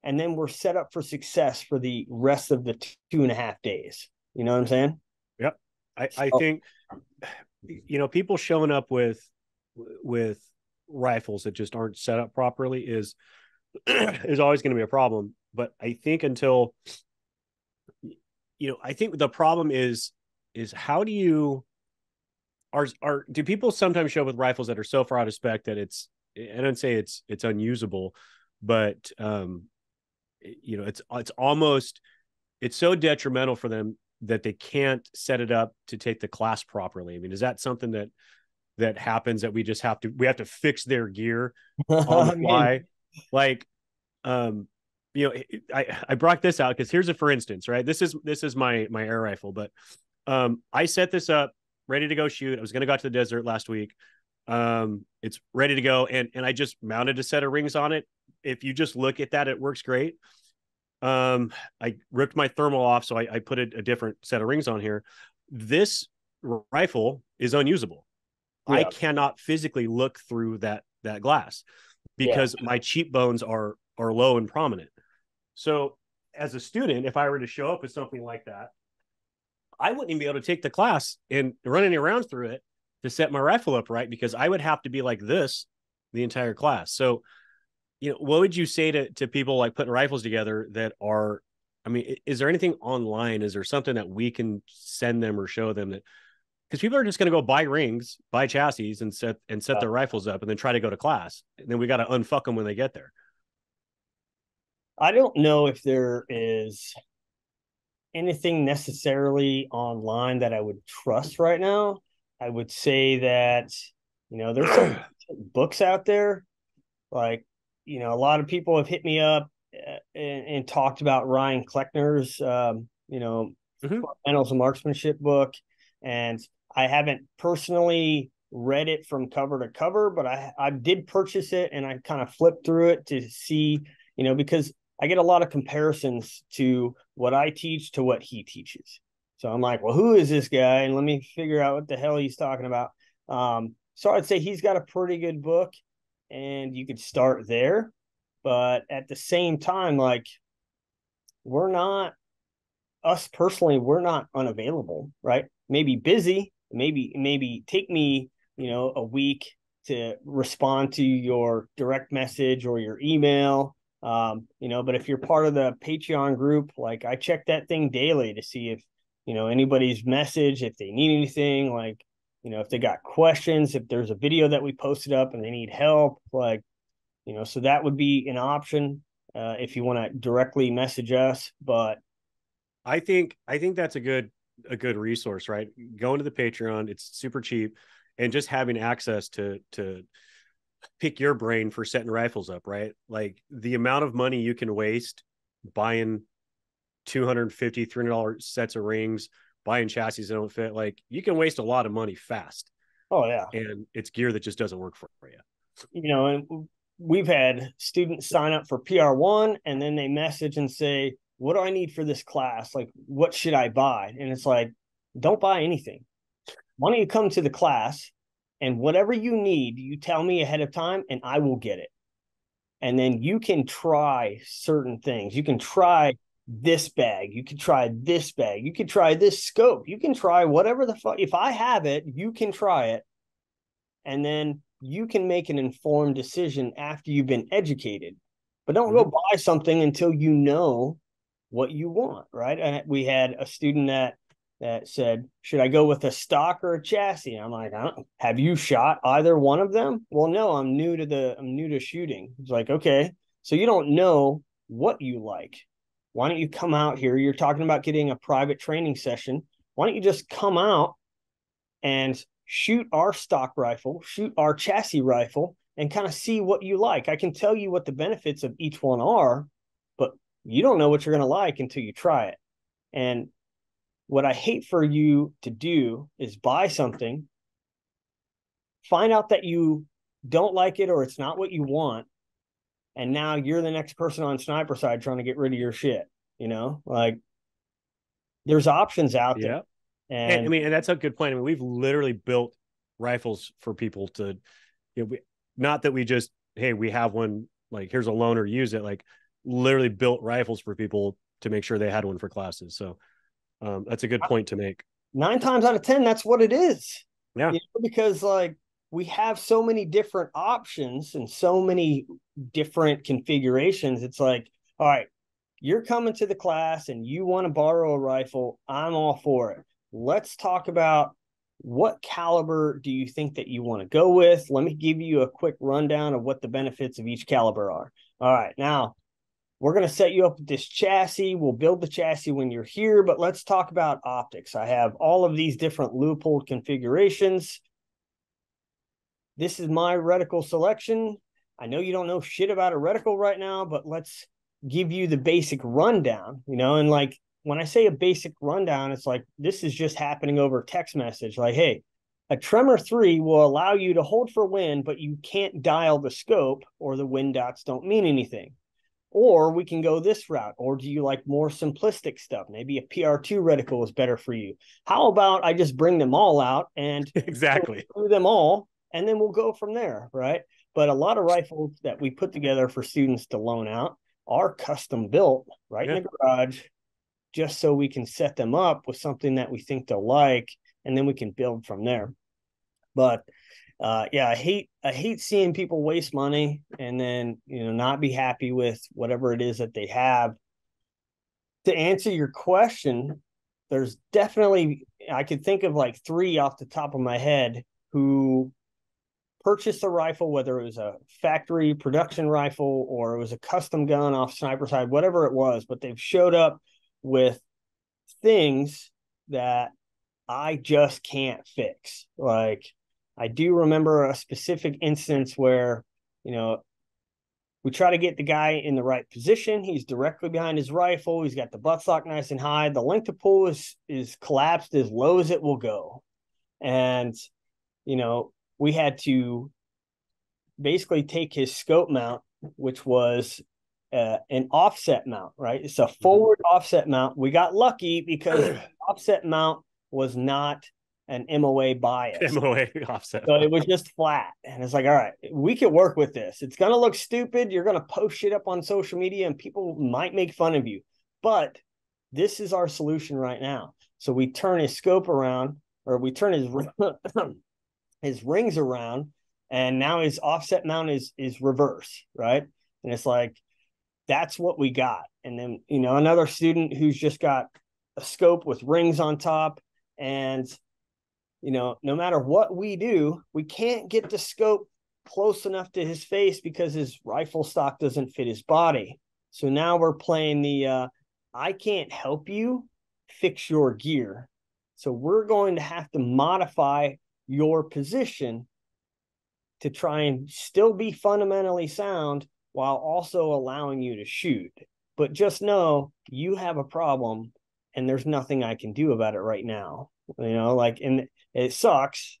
And then we're set up for success for the rest of the two and a half days. You know what I'm saying? Yep. I, I so, think, you know, people showing up with, with rifles that just aren't set up properly is, is always going to be a problem. But I think until, you know, I think the problem is, is how do you, are, are, do people sometimes show up with rifles that are so far out of spec that it's, I don't say it's, it's unusable, but, um, you know, it's, it's almost, it's so detrimental for them that they can't set it up to take the class properly. I mean, is that something that, that happens that we just have to, we have to fix their gear on the fly? Like, um, you know, I, I brought this out because here's a, for instance, right? This is, this is my, my air rifle, but, um, I set this up ready to go shoot. I was going to go out to the desert last week. Um, it's ready to go. And, and I just mounted a set of rings on it. If you just look at that, it works great. Um, I ripped my thermal off, so I, I put a, a different set of rings on here. This rifle is unusable. Yeah. I cannot physically look through that that glass because yeah. my cheekbones are are low and prominent. So as a student, if I were to show up with something like that, I wouldn't even be able to take the class and run any rounds through it to set my rifle up right, because I would have to be like this the entire class. So, you know, what would you say to, to people like putting rifles together that are, I mean, is there anything online? Is there something that we can send them or show them that, because people are just going to go buy rings, buy chassis and set, and set yeah. their rifles up and then try to go to class. And then we got to unfuck them when they get there. I don't know if there is anything necessarily online that I would trust right now. I would say that, you know, there's some books out there, like, you know, a lot of people have hit me up and, and talked about Ryan Kleckner's, um, you know, mm-hmm. fundamentals and marksmanship book. And I haven't personally read it from cover to cover, but I, I did purchase it and I kind of flipped through it to see, you know, because I get a lot of comparisons to what I teach to what he teaches. So I'm like, well, who is this guy? And let me figure out what the hell he's talking about. Um, so I'd say he's got a pretty good book. And you could start there, but at the same time, like we're not, us personally, we're not unavailable, right? Maybe busy, maybe, maybe take me, you know, a week to respond to your direct message or your email, um, you know, but if you're part of the Patreon group, like I check that thing daily to see if, you know, anybody's message, if they need anything, like, you know, if they got questions, if there's a video that we posted up and they need help, like, you know, so that would be an option uh, if you want to directly message us. But I think I think that's a good a good resource, right? Going to the Patreon, it's super cheap, and just having access to to pick your brain for setting rifles up, right? Like the amount of money you can waste buying two hundred fifty, three hundred dollars sets of rings, buying chassis that don't fit, like you can waste a lot of money fast. Oh yeah. And it's gear that just doesn't work for you. You know, and we've had students sign up for P R one and then they message and say, what do I need for this class? Like, what should I buy? And it's like, don't buy anything. Why don't you come to the class and whatever you need, you tell me ahead of time and I will get it. And then you can try certain things. You can try this bag, you can try this bag, you can try this scope, you can try whatever the fuck. If I have it, you can try it. And then you can make an informed decision after you've been educated. But don't go buy something until you know what you want, right? And we had a student that that said, should I go with a stock or a chassis? And I'm like, I don't, have you shot either one of them? Well, no, I'm new to the, I'm new to shooting. It's like, okay, so you don't know what you like. Why don't you come out here? You're talking about getting a private training session. Why don't you just come out and shoot our stock rifle, shoot our chassis rifle, and kind of see what you like? I can tell you what the benefits of each one are, but you don't know what you're going to like until you try it. And what I hate for you to do is buy something, find out that you don't like it or it's not what you want, and now you're the next person on Sniper Side trying to get rid of your shit. You know, like, there's options out yeah. there. And, and I mean, and that's a good point. I mean, we've literally built rifles for people to, you know, we, not that we just, hey, we have one, like, here's a loaner, use it. Like, literally built rifles for people to make sure they had one for classes. So um, that's a good point to make. Nine times out of ten, that's what it is. Yeah. You know, because, like, we have so many different options and so many different configurations. It's like, all right, you're coming to the class and you want to borrow a rifle. I'm all for it. Let's talk about what caliber do you think that you want to go with? Let me give you a quick rundown of what the benefits of each caliber are. All right, now we're going to set you up with this chassis. We'll build the chassis when you're here, but let's talk about optics. I have all of these different Leupold configurations. This is my reticle selection. I know you don't know shit about a reticle right now, but let's give you the basic rundown, you know, and like, when I say a basic rundown, it's like, this is just happening over text message. Like, hey, a Tremor three will allow you to hold for wind, but you can't dial the scope or the wind dots don't mean anything. Or we can go this route. Or do you like more simplistic stuff? Maybe a P R two reticle is better for you. How about I just bring them all out and exactly do them all, and then we'll go from there, right? But a lot of rifles that we put together for students to loan out are custom built right yeah. in the garage, just so we can set them up with something that we think they'll like, and then we can build from there. But uh, yeah, I hate I hate seeing people waste money and then, you know, not be happy with whatever it is that they have. To answer your question, there's definitely, I could think of like three off the top of my head who purchased a rifle, whether it was a factory production rifle or it was a custom gun off Sniper Side, whatever it was, but they've showed up with things that I just can't fix. Like, I do remember a specific instance where, you know, we try to get the guy in the right position. He's directly behind his rifle. He's got the buttstock nice and high. The length of pull is, is collapsed as low as it will go. And, you know, we had to basically take his scope mount, which was Uh, an offset mount, right? It's a forward mm-hmm. offset mount. We got lucky because offset mount was not an M O A bias. M O A offset. So it was just flat. And it's like, all right, we could work with this. It's going to look stupid. You're going to post shit up on social media and people might make fun of you. But this is our solution right now. So we turn his scope around, or we turn his, his rings around, and now his offset mount is, is reverse, right? And it's like, that's what we got. And then, you know, another student who's just got a scope with rings on top, and, you know, no matter what we do, we can't get the scope close enough to his face because his rifle stock doesn't fit his body. So now we're playing the, uh, I can't help you fix your gear. So we're going to have to modify your position to try and still be fundamentally sound, while also allowing you to shoot. But just know you have a problem and there's nothing I can do about it right now. You know, like, and it sucks.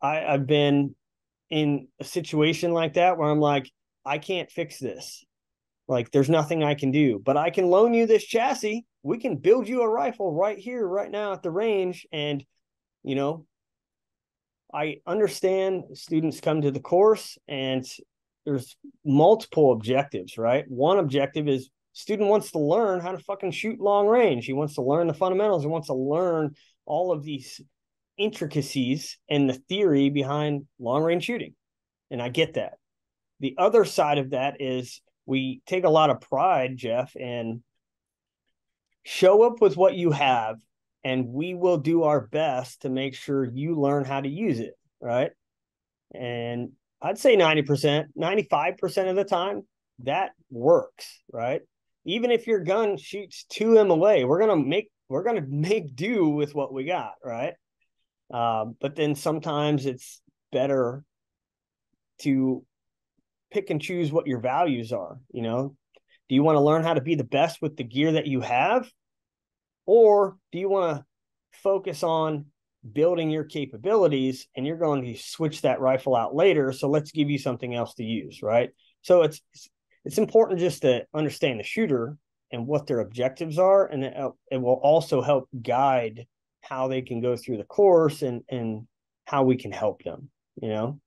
I, I've been in a situation like that where I'm like, I can't fix this. Like, there's nothing I can do, but I can loan you this chassis. We can build you a rifle right here, right now at the range. And, you know, I understand students come to the course and there's multiple objectives, right? One objective is student wants to learn how to fucking shoot long range. He wants to learn the fundamentals. He wants to learn all of these intricacies and the theory behind long range shooting. And I get that. The other side of that is we take a lot of pride, Jeff, and show up with what you have and we will do our best to make sure you learn how to use it, right? And I'd say ninety percent, ninety-five percent of the time, that works, right? Even if your gun shoots two M L A, we're gonna make we're gonna make do with what we got, right? Uh, but then sometimes it's better to pick and choose what your values are. You know, do you want to learn how to be the best with the gear that you have, or do you want to focus on building your capabilities and you're going to switch that rifle out later? So let's give you something else to use, right? So it's it's important just to understand the shooter and what their objectives are, and it will also help guide how they can go through the course and and how we can help them, you know?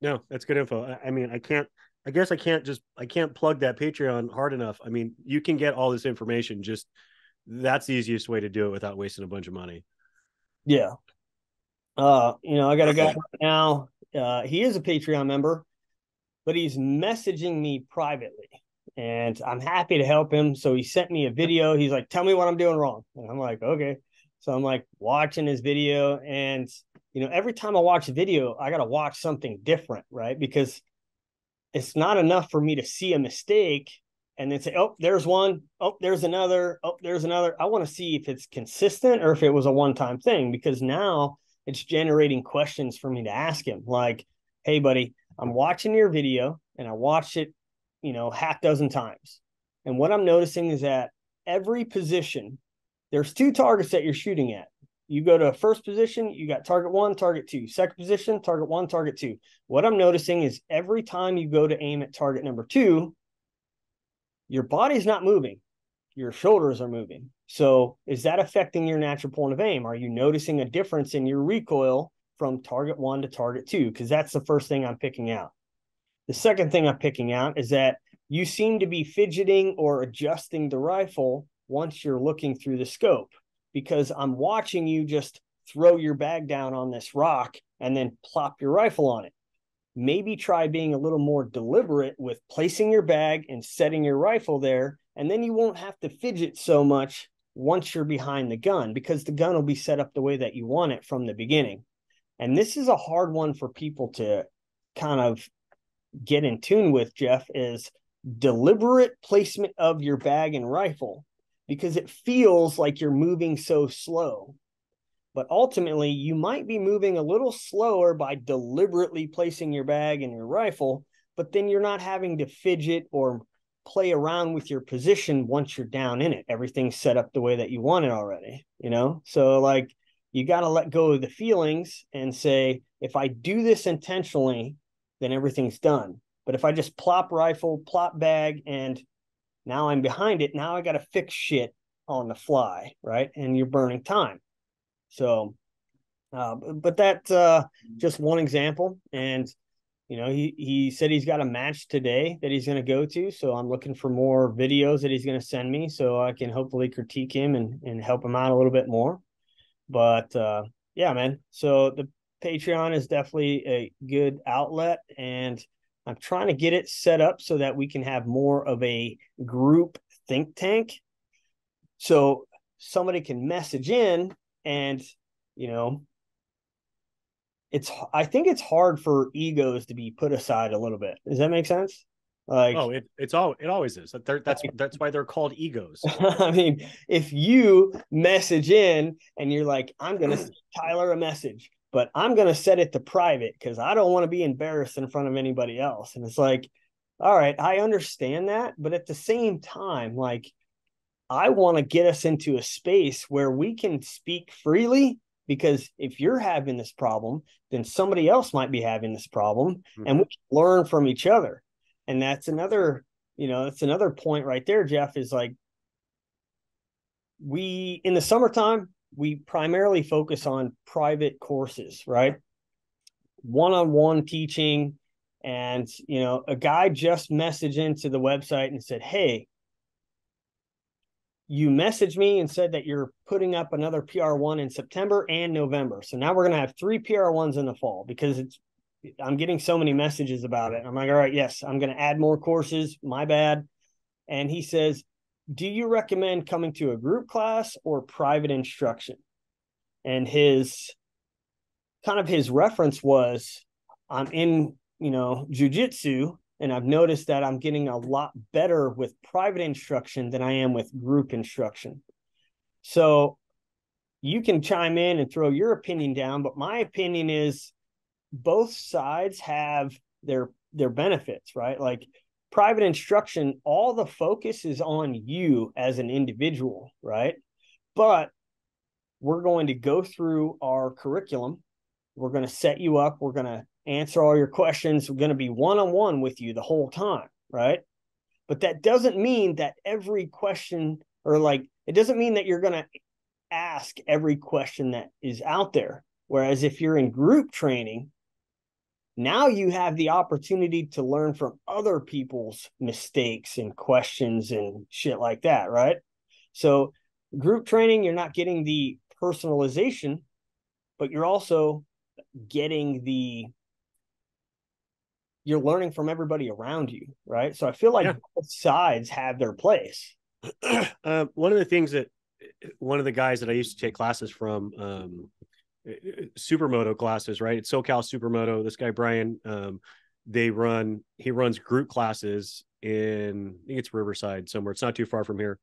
No, that's good info. I mean, I can't, I guess I can't just, I can't plug that Patreon hard enough. I mean, you can get all this information, just that's the easiest way to do it without wasting a bunch of money. Yeah. Uh, you know, I got a guy now, uh, he is a Patreon member, but he's messaging me privately and I'm happy to help him. So he sent me a video. He's like, tell me what I'm doing wrong. And I'm like, okay. So I'm like watching his video, and you know, every time I watch a video, I got to watch something different, right? Because it's not enough for me to see a mistake and then say, oh, there's one, oh, there's another, oh, there's another. I want to see if it's consistent or if it was a one-time thing, because now it's generating questions for me to ask him. Like, hey, buddy, I'm watching your video and I watched it, you know, half dozen times. And what I'm noticing is that every position, there's two targets that you're shooting at. You go to first position, you got target one, target two. Second position, target one, target two. What I'm noticing is every time you go to aim at target number two, your body's not moving. Your shoulders are moving. So is that affecting your natural point of aim? Are you noticing a difference in your recoil from target one to target two? Because that's the first thing I'm picking out. The second thing I'm picking out is that you seem to be fidgeting or adjusting the rifle once you're looking through the scope, because I'm watching you just throw your bag down on this rock and then plop your rifle on it. Maybe try being a little more deliberate with placing your bag and setting your rifle there, and then you won't have to fidget so much once you're behind the gun, because the gun will be set up the way that you want it from the beginning. And this is a hard one for people to kind of get in tune with, Jeff, is deliberate placement of your bag and rifle, because it feels like you're moving so slow. But ultimately, you might be moving a little slower by deliberately placing your bag and your rifle, but then you're not having to fidget or play around with your position once you're down in it. Everything's set up the way that you want it already, you know? So, like, you got to let go of the feelings and say, if I do this intentionally, then everything's done. But if I just plop rifle, plop bag, and now I'm behind it, now I got to fix shit on the fly, right? And you're burning time. So, uh, but that's uh, just one example. And, you know, he, he said he's got a match today that he's going to go to. So I'm looking for more videos that he's going to send me so I can hopefully critique him and, and help him out a little bit more. But, uh, yeah, man. So the Patreon is definitely a good outlet, and I'm trying to get it set up so that we can have more of a group think tank, so somebody can message in. And, you know, it's, I think it's hard for egos to be put aside a little bit. Does that make sense? Like, oh, it, it's all, it always is. They're, that's, that's why they're called egos. I mean, if you message in and you're like, I'm going to send Tyler a message, but I'm going to set it to private because I don't want to be embarrassed in front of anybody else. And it's like, all right, I understand that. But at the same time, like, I want to get us into a space where we can speak freely, because if you're having this problem, then somebody else might be having this problem, mm-hmm. and we can learn from each other. And that's another, you know, that's another point right there, Jeff, is like, we, in the summertime, we primarily focus on private courses, right? One-on-one teaching. And, you know, a guy just messaged into the website and said, hey, you messaged me and said that you're putting up another P R one in September and November. So now we're going to have three P R ones in the fall, because it's, I'm getting so many messages about it. I'm like, all right, yes, I'm going to add more courses. My bad. And he says, do you recommend coming to a group class or private instruction? and his kind of his reference was, I'm in, you know, jiu-jitsu, and I've noticed that I'm getting a lot better with private instruction than I am with group instruction. So you can chime in and throw your opinion down, but my opinion is both sides have their their benefits, right? Like private instruction, all the focus is on you as an individual, right? But we're going to go through our curriculum. We're going to set you up. We're going to answer all your questions. We're going to be one-on-one with you the whole time, right? But that doesn't mean that every question or like, it doesn't mean that you're going to ask every question that is out there. Whereas if you're in group training, now you have the opportunity to learn from other people's mistakes and questions and shit like that, right? So group training, you're not getting the personalization, but you're also getting the, you're learning from everybody around you, right? So I feel like yeah. both sides have their place. Uh, one of the things that, one of the guys that I used to take classes from, um, Supermoto classes, right? It's SoCal Supermoto. This guy, Brian, um, they run, he runs group classes in, I think it's Riverside somewhere. It's not too far from here.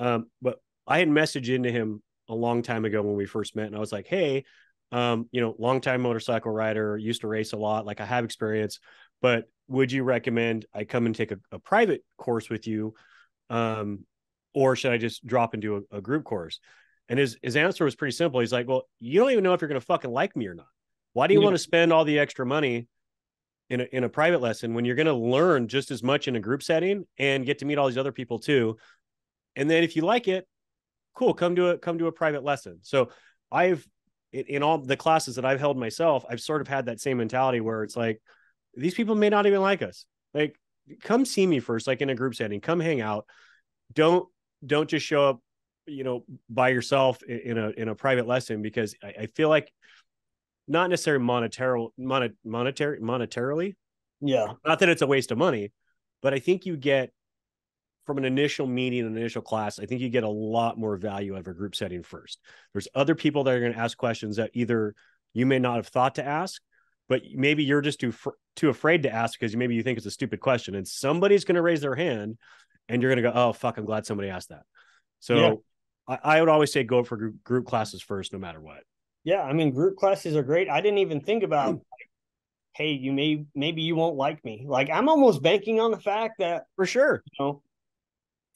Um, but I had messaged into him a long time ago when we first met. And I was like, hey, um, you know, longtime motorcycle rider, used to race a lot. Like I have experience, but would you recommend I come and take a, a private course with you? Um, or should I just drop into a, a group course? And his, his answer was pretty simple. He's like, well, you don't even know if you're going to fucking like me or not. Why do you yeah. want to spend all the extra money in a, in a private lesson when you're going to learn just as much in a group setting and get to meet all these other people too? And then if you like it, cool, come to a, come to a private lesson. So I've, in, in all the classes that I've held myself, I've sort of had that same mentality where it's like, these people may not even like us. Like, come see me first, like in a group setting, come hang out. Don't, don't just show up, you know, by yourself in a, in a private lesson, because I, I feel like not necessarily monetary, mon- monetary, monetarily. Yeah. Not that it's a waste of money, but I think you get from an initial meeting, an initial class, I think you get a lot more value out of a group setting first. There's other people that are going to ask questions that either you may not have thought to ask, but maybe you're just too, fr- too afraid to ask because maybe you think it's a stupid question, and somebody's going to raise their hand and you're going to go, oh fuck, I'm glad somebody asked that. So yeah. I would always say go for group, group classes first, no matter what. Yeah. I mean, group classes are great. I didn't even think about, like, hey, you may, maybe you won't like me. Like, I'm almost banking on the fact that for sure, you know,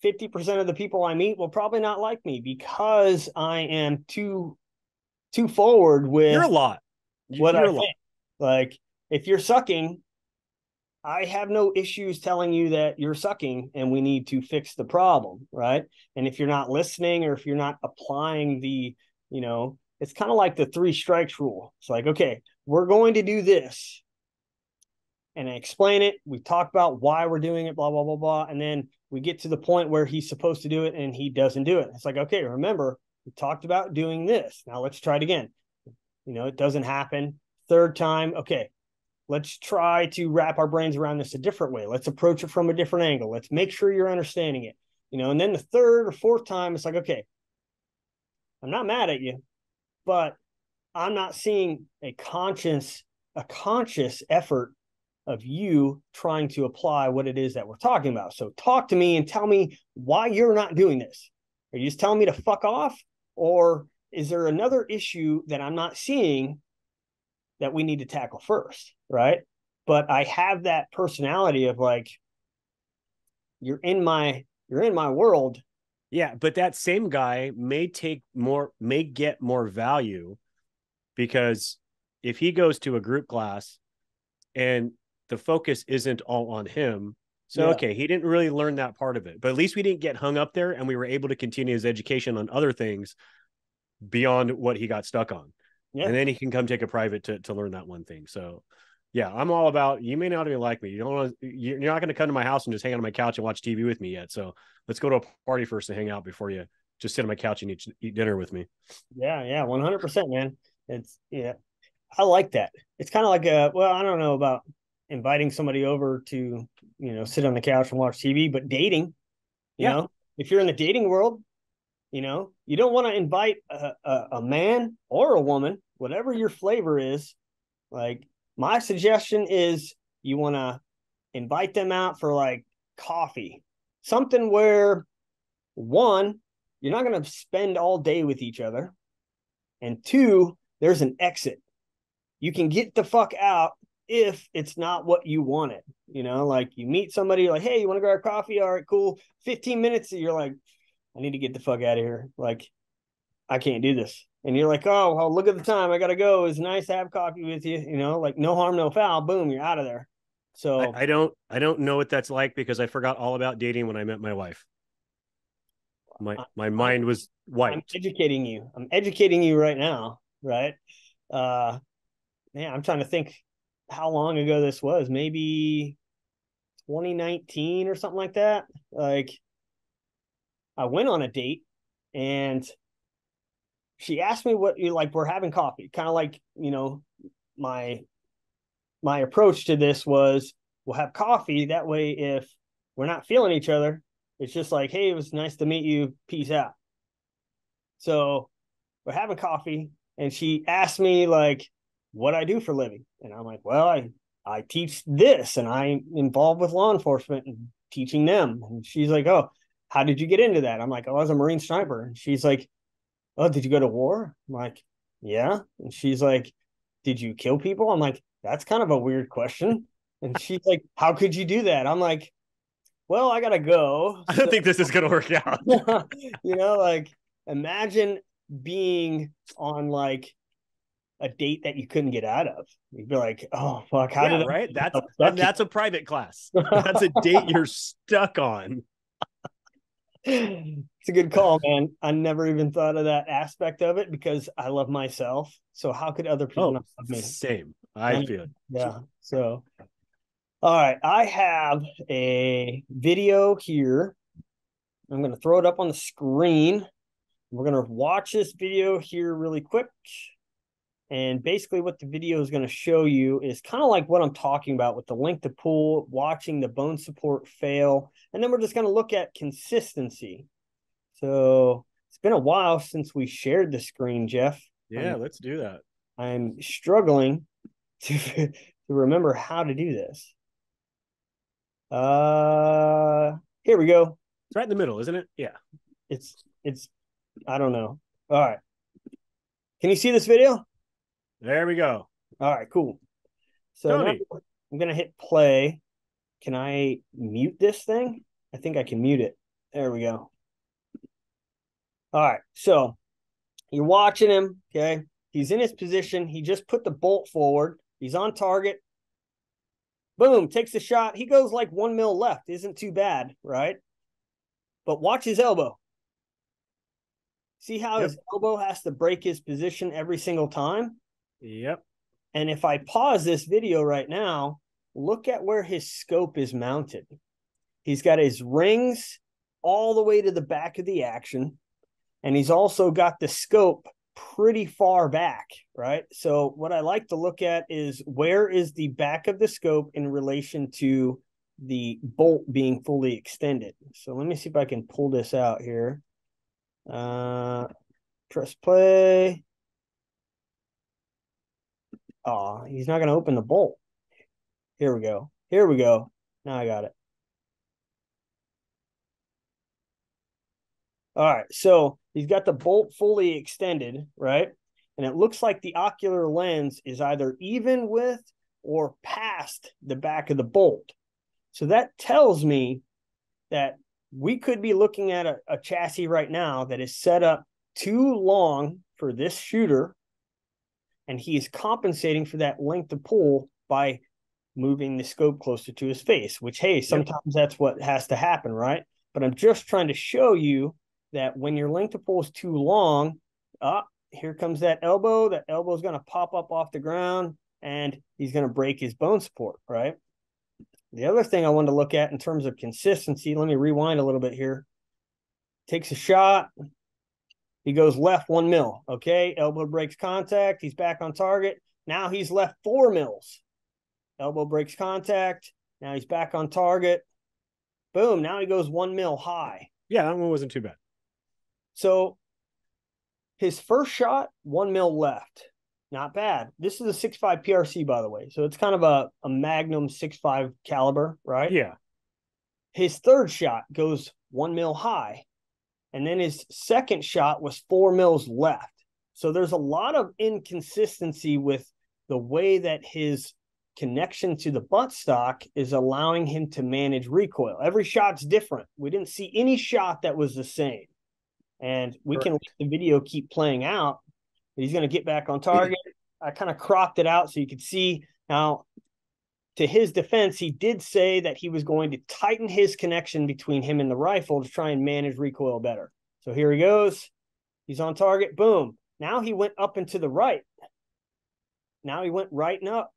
fifty percent of the people I meet will probably not like me because I am too, too forward with you're a lot. You're what you're I a lot. Like, if you're sucking, I have no issues telling you that you're sucking and we need to fix the problem, right? And if you're not listening or if you're not applying the, you know, it's kind of like the three strikes rule. It's like, okay, we're going to do this. And I explain it. We talk about why we're doing it, blah, blah, blah, blah. And then we get to the point where he's supposed to do it and he doesn't do it. It's like, okay, remember, we talked about doing this. Now let's try it again. You know, it doesn't happen. Third time, okay. Let's try to wrap our brains around this a different way. Let's approach it from a different angle. Let's make sure you're understanding it, you know, and then the third or fourth time, it's like, okay, I'm not mad at you, but I'm not seeing a conscious, a conscious effort of you trying to apply what it is that we're talking about. So talk to me and tell me why you're not doing this. Are you just telling me to fuck off? Or is there another issue that I'm not seeing that we need to tackle first, right? But I have that personality of like, you're in my, you're in my world. Yeah. But that same guy may take more, may get more value, because if he goes to a group class and the focus isn't all on him. So, yeah. okay. He didn't really learn that part of it, but at least we didn't get hung up there and we were able to continue his education on other things beyond what he got stuck on. Yeah. And then he can come take a private to, to learn that one thing. So yeah, I'm all about, you may not even like me. You don't want to, you're not going to come to my house and just hang on my couch and watch T V with me yet. So let's go to a party first and hang out before you just sit on my couch and eat, eat dinner with me. Yeah. Yeah. one hundred percent, man. It's yeah. I like that. It's kind of like a, well, I don't know about inviting somebody over to, you know, sit on the couch and watch T V, but dating, you yeah. know, if you're in the dating world, You know, you don't want to invite a, a, a man or a woman, whatever your flavor is. Like, my suggestion is you want to invite them out for like coffee, something where, one, you're not going to spend all day with each other. And two, there's an exit. You can get the fuck out if it's not what you wanted. You know, like you meet somebody, you're like, hey, you want to grab coffee? All right, cool. fifteen minutes. You're like, I need to get the fuck out of here. Like, I can't do this. And you're like, oh, well, look at the time. I got to go. It's nice to have coffee with you. You know, like no harm, no foul. Boom, you're out of there. So I, I don't, I don't know what that's like because I forgot all about dating when I met my wife. My, my mind was wiped. I'm educating you. I'm educating you right now. Right. Uh, man, I'm trying to think how long ago this was, maybe twenty nineteen or something like that. Like, I went on a date and she asked me what you like, we're having coffee. Kind of like, you know, my, my approach to this was we'll have coffee. That way, if we're not feeling each other, it's just like, hey, it was nice to meet you. Peace out. So we're having coffee. And she asked me like what I do for a living. And I'm like, well, I, I teach this and I'm involved with law enforcement and teaching them. And she's like, oh, how did you get into that? I'm like, oh, I was a Marine sniper. And she's like, oh, did you go to war? I'm like, yeah. And she's like, did you kill people? I'm like, that's kind of a weird question. And she's like, how could you do that? I'm like, well, I got to go. I don't so, think this is going to work out. You know, like imagine being on like a date that you couldn't get out of. You'd be like, oh, fuck. How yeah, did right? I that's, and that's a private class. That's a date you're stuck on. It's a good call, man. I never even thought of that aspect of it because I love myself. So how could other people oh, not love me? Same. I and, feel it. Yeah. So, all right. I have a video here. I'm going to throw it up on the screen. We're going to watch this video here really quick. And basically what the video is going to show you is kind of like what I'm talking about with the length to pull, watching the bone support fail. And then we're just going to look at consistency. So it's been a while since we shared the screen, Jeff. Yeah, I'm, let's do that. I'm struggling to, to remember how to do this. Uh, here we go. It's right in the middle, isn't it? Yeah. It's, it's, I don't know. All right. Can you see this video? There we go. All right, cool. So I'm going to hit play. Can I mute this thing? I think I can mute it. There we go. All right, so you're watching him, okay? He's in his position. He just put the bolt forward. He's on target. Boom, takes the shot. He goes like one mil left. Isn't too bad, right? But watch his elbow. See how yep. his elbow has to break his position every single time? Yep. And if I pause this video right now, look at where his scope is mounted. He's got his rings all the way to the back of the action. And he's also got the scope pretty far back, right? So what I like to look at is where is the back of the scope in relation to the bolt being fully extended. So let me see if I can pull this out here. Uh, press play. Oh, he's not going to open the bolt. Here we go. Here we go. Now I got it. All right. So he's got the bolt fully extended, right? And it looks like the ocular lens is either even with or past the back of the bolt. So that tells me that we could be looking at a, a chassis right now that is set up too long for this shooter. And he is compensating for that length of pull by moving the scope closer to his face, which, hey, sometimes yep. that's what has to happen, right? But I'm just trying to show you that when your length of pull is too long, ah, here comes that elbow. That elbow is going to pop up off the ground, and he's going to break his bone support, right? The other thing I wanted to look at in terms of consistency, let me rewind a little bit here. Takes a shot. He goes left one mil, okay? Elbow breaks contact. He's back on target. Now he's left four mils. Elbow breaks contact. Now he's back on target. Boom, now he goes one mil high. Yeah, that one wasn't too bad. So his first shot, one mil left. Not bad. This is a six point five P R C, by the way. So it's kind of a, a Magnum six point five caliber, right? Yeah. His third shot goes one mil high. And then his second shot was four mils left. So there's a lot of inconsistency with the way that his connection to the buttstock is allowing him to manage recoil. Every shot's different. We didn't see any shot that was the same. And we Correct. Can let the video keep playing out. He's going to get back on target. I kind of cropped it out so you could see. Now, to his defense, he did say that he was going to tighten his connection between him and the rifle to try and manage recoil better. So here he goes. He's on target. Boom. Now he went up and to the right. Now he went right and up.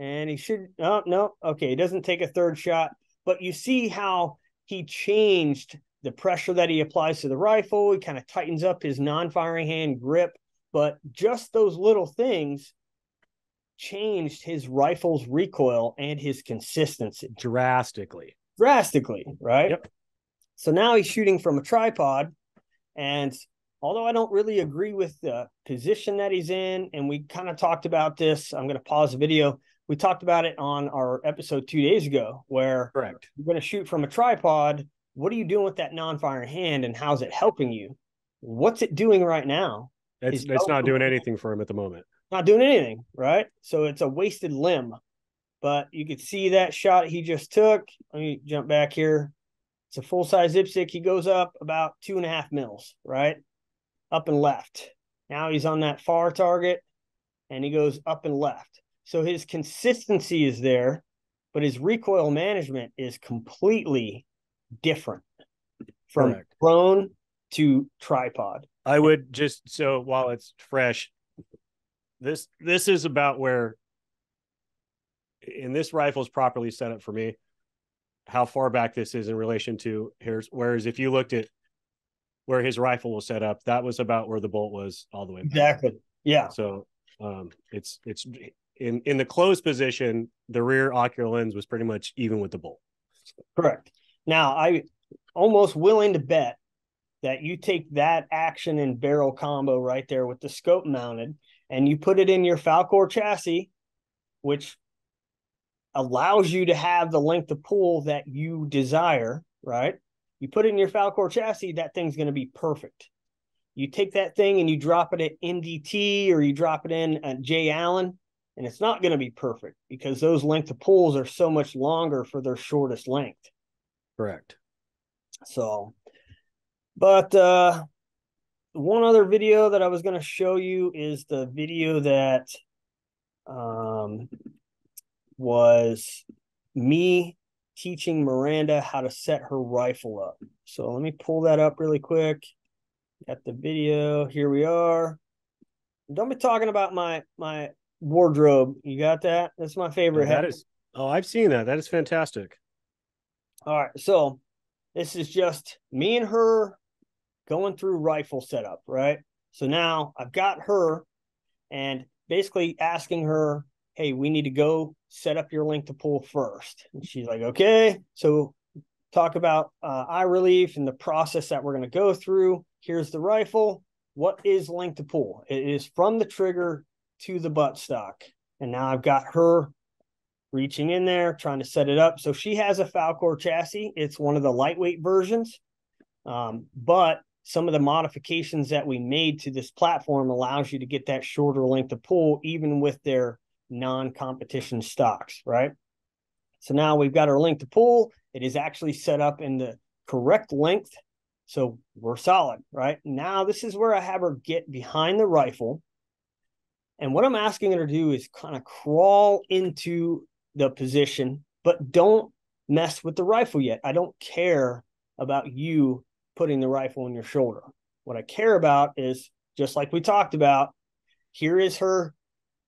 And he should, oh, no. Okay, he doesn't take a third shot. But you see how he changed the pressure that he applies to the rifle. He kind of tightens up his non-firing hand grip. But just those little things changed his rifle's recoil and his consistency. Drastically. Drastically, right? Yep. So now he's shooting from a tripod, and although I don't really agree with the position that he's in, and we kind of talked about this, I'm going to pause the video. We talked about it on our episode two days ago, where Correct. You're going to shoot from a tripod. What are you doing with that non-firing hand, and how's it helping you? What's it doing right now? It's, it's not doing anything for him at the moment. Not doing anything, right? So it's a wasted limb, but you could see that shot he just took. Let me jump back here. It's a full-size dipstick. He goes up about two and a half mils, right? Up and left. Now he's on that far target, and he goes up and left. So his consistency is there, but his recoil management is completely different from Correct. Prone to tripod. I would just, so while it's fresh, this this is about where, and this rifle is properly set up for me, how far back this is in relation to Harris. Whereas if you looked at where his rifle was set up, that was about where the bolt was all the way back. Exactly. Yeah. So um, it's it's in, in the closed position, the rear ocular lens was pretty much even with the bolt. Correct. Now, I'm almost willing to bet that you take that action and barrel combo right there with the scope mounted, and you put it in your Falcor chassis, which allows you to have the length of pull that you desire, right? You put it in your Falcor chassis, that thing's going to be perfect. You take that thing and you drop it at M D T, or you drop it in at J Allen, and it's not going to be perfect because those length of pulls are so much longer for their shortest length. Correct. So, but uh, one other video that I was going to show you is the video that um. was me teaching Miranda how to set her rifle up. So let me pull that up really quick. Got the video. Here we are. Don't be talking about my my wardrobe. You got that? That's my favorite. That is, oh, I've seen that. That is fantastic. All right. So this is just me and her going through rifle setup, right? So now I've got her and basically asking her, hey, we need to go set up your length of pull first. And she's like, okay. So talk about uh, eye relief and the process that we're going to go through. Here's the rifle. What is length of pull? It is from the trigger to the buttstock. And now I've got her reaching in there, trying to set it up. So she has a Falcor chassis. It's one of the lightweight versions. Um, but some of the modifications that we made to this platform allows you to get that shorter length of pull, even with their non-competition stocks, right? So now we've got our length to pull. It is actually set up in the correct length. So we're solid, right? Now this is where I have her get behind the rifle. And what I'm asking her to do is kind of crawl into the position, but don't mess with the rifle yet. I don't care about you putting the rifle on your shoulder. What I care about is, just like we talked about, here is her.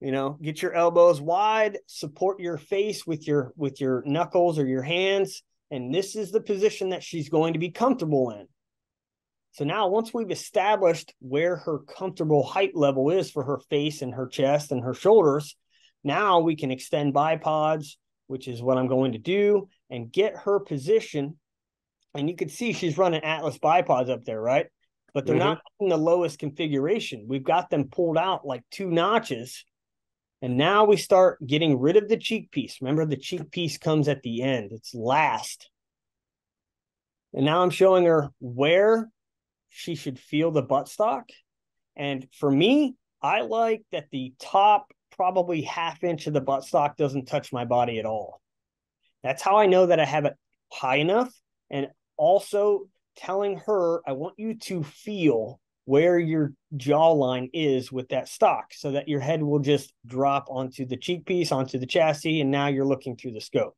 You know, get your elbows wide, support your face with your with your knuckles or your hands. And this is the position that she's going to be comfortable in. So now once we've established where her comfortable height level is for her face and her chest and her shoulders, now we can extend bipods, which is what I'm going to do, and get her position and you can see she's running Atlas bipods up there, right? But they're mm-hmm. not in the lowest configuration. We've got them pulled out like two notches. And now we start getting rid of the cheek piece. Remember, the cheek piece comes at the end. It's last. And now I'm showing her where she should feel the buttstock. And for me, I like that the top probably half inch of the buttstock doesn't touch my body at all. That's how I know that I have it high enough. And also telling her, I want you to feel where your jawline is with that stock so that your head will just drop onto the cheek piece, onto the chassis, and now you're looking through the scope,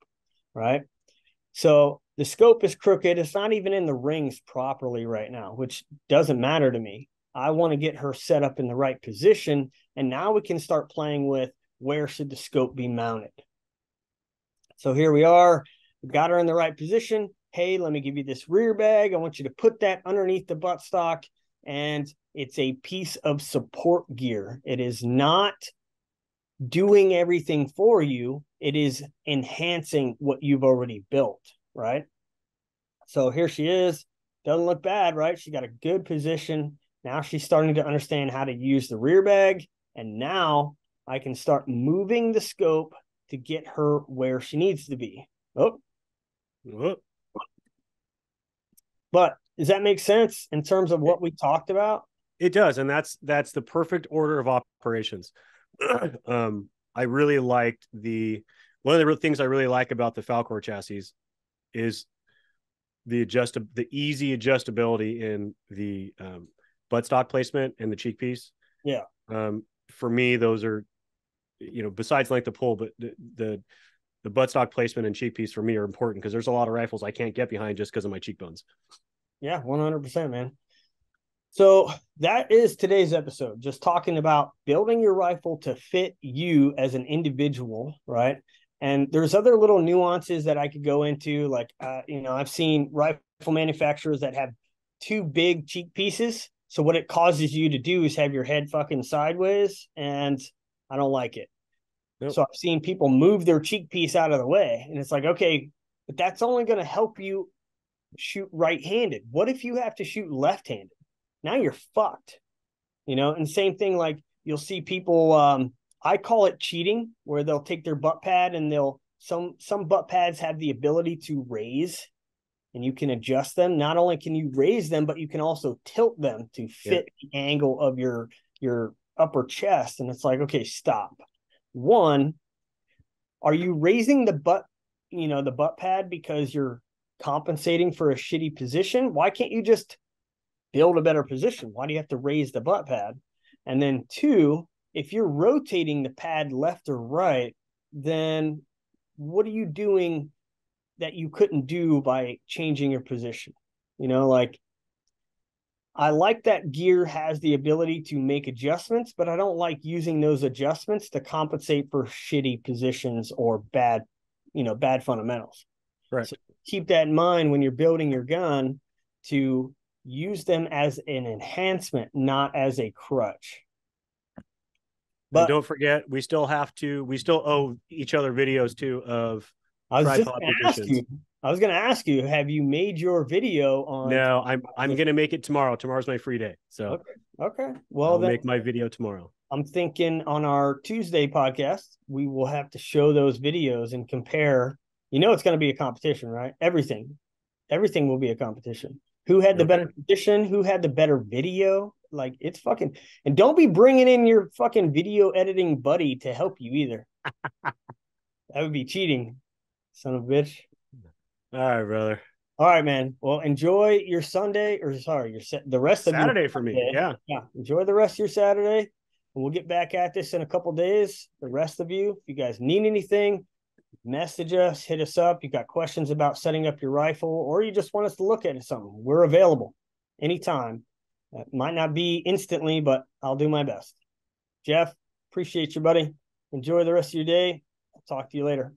right? So the scope is crooked. It's not even in the rings properly right now, which doesn't matter to me. I want to get her set up in the right position, and now we can start playing with where should the scope be mounted. So here we are. We've got her in the right position. Hey, let me give you this rear bag. I want you to put that underneath the buttstock, and it's a piece of support gear. It is not doing everything for you. It is enhancing what you've already built, right? So here she is. Doesn't look bad, right? She got a good position. Now she's starting to understand how to use the rear bag, and now I can start moving the scope to get her where she needs to be. Oh, oh. But does that make sense in terms of what we talked about? It does, and that's that's the perfect order of operations. um, I really liked the one of the real things I really like about the Falcor chassis is the adjust the easy adjustability in the um, buttstock placement and the cheek piece. Yeah. Um, for me, those are, you know, besides length of pull, but the the, the buttstock placement and cheek piece for me are important because there's a lot of rifles I can't get behind just because of my cheekbones. Yeah, one hundred percent, man. So that is today's episode, just talking about building your rifle to fit you as an individual, right? And there's other little nuances that I could go into. Like, uh, you know, I've seen rifle manufacturers that have two big cheek pieces. So what it causes you to do is have your head fucking sideways, and I don't like it. Yep. So I've seen people move their cheek piece out of the way, and it's like, okay, but that's only going to help you shoot right-handed. What if you have to shoot left-handed? Now you're fucked, you know? And same thing, like you'll see people, um, I call it cheating, where they'll take their butt pad and they'll, some, some butt pads have the ability to raise, and you can adjust them. Not only can you raise them, but you can also tilt them to fit yeah. the angle of your, your upper chest. And it's like, okay, stop. One, are you raising the butt, you know, the butt pad because you're compensating for a shitty position? Why can't you just build a better position? Why do you have to raise the butt pad? And then two, if you're rotating the pad left or right, then what are you doing that you couldn't do by changing your position? You know, like, I like that gear has the ability to make adjustments, but I don't like using those adjustments to compensate for shitty positions or bad, you know, bad fundamentals. Right. So keep that in mind when you're building your gun, to use them as an enhancement, not as a crutch. But and don't forget, we still have to, we still owe each other videos too of I was tripod positions. I was going to ask you, have you made your video on? No, I'm I'm going to make it tomorrow. Tomorrow's my free day. So okay, okay. Well, I'll then make my video tomorrow. I'm thinking on our Tuesday podcast, we will have to show those videos and compare. You know, it's going to be a competition, right? Everything, everything will be a competition. Who had the better position? Who had the better video? Like, it's fucking, and don't be bringing in your fucking video editing buddy to help you either. That would be cheating, son of a bitch. All right, brother. All right, man. Well, enjoy your Sunday, or sorry, your the rest of Saturday for me. Yeah, yeah. Enjoy the rest of your Saturday, and we'll get back at this in a couple days. The rest of you, if you guys need anything, message us, hit us up. You got questions about setting up your rifle, or you just want us to look at something, we're available anytime. That might not be instantly, but I'll do my best. Jeff, appreciate you, buddy. Enjoy the rest of your day. I'll talk to you later.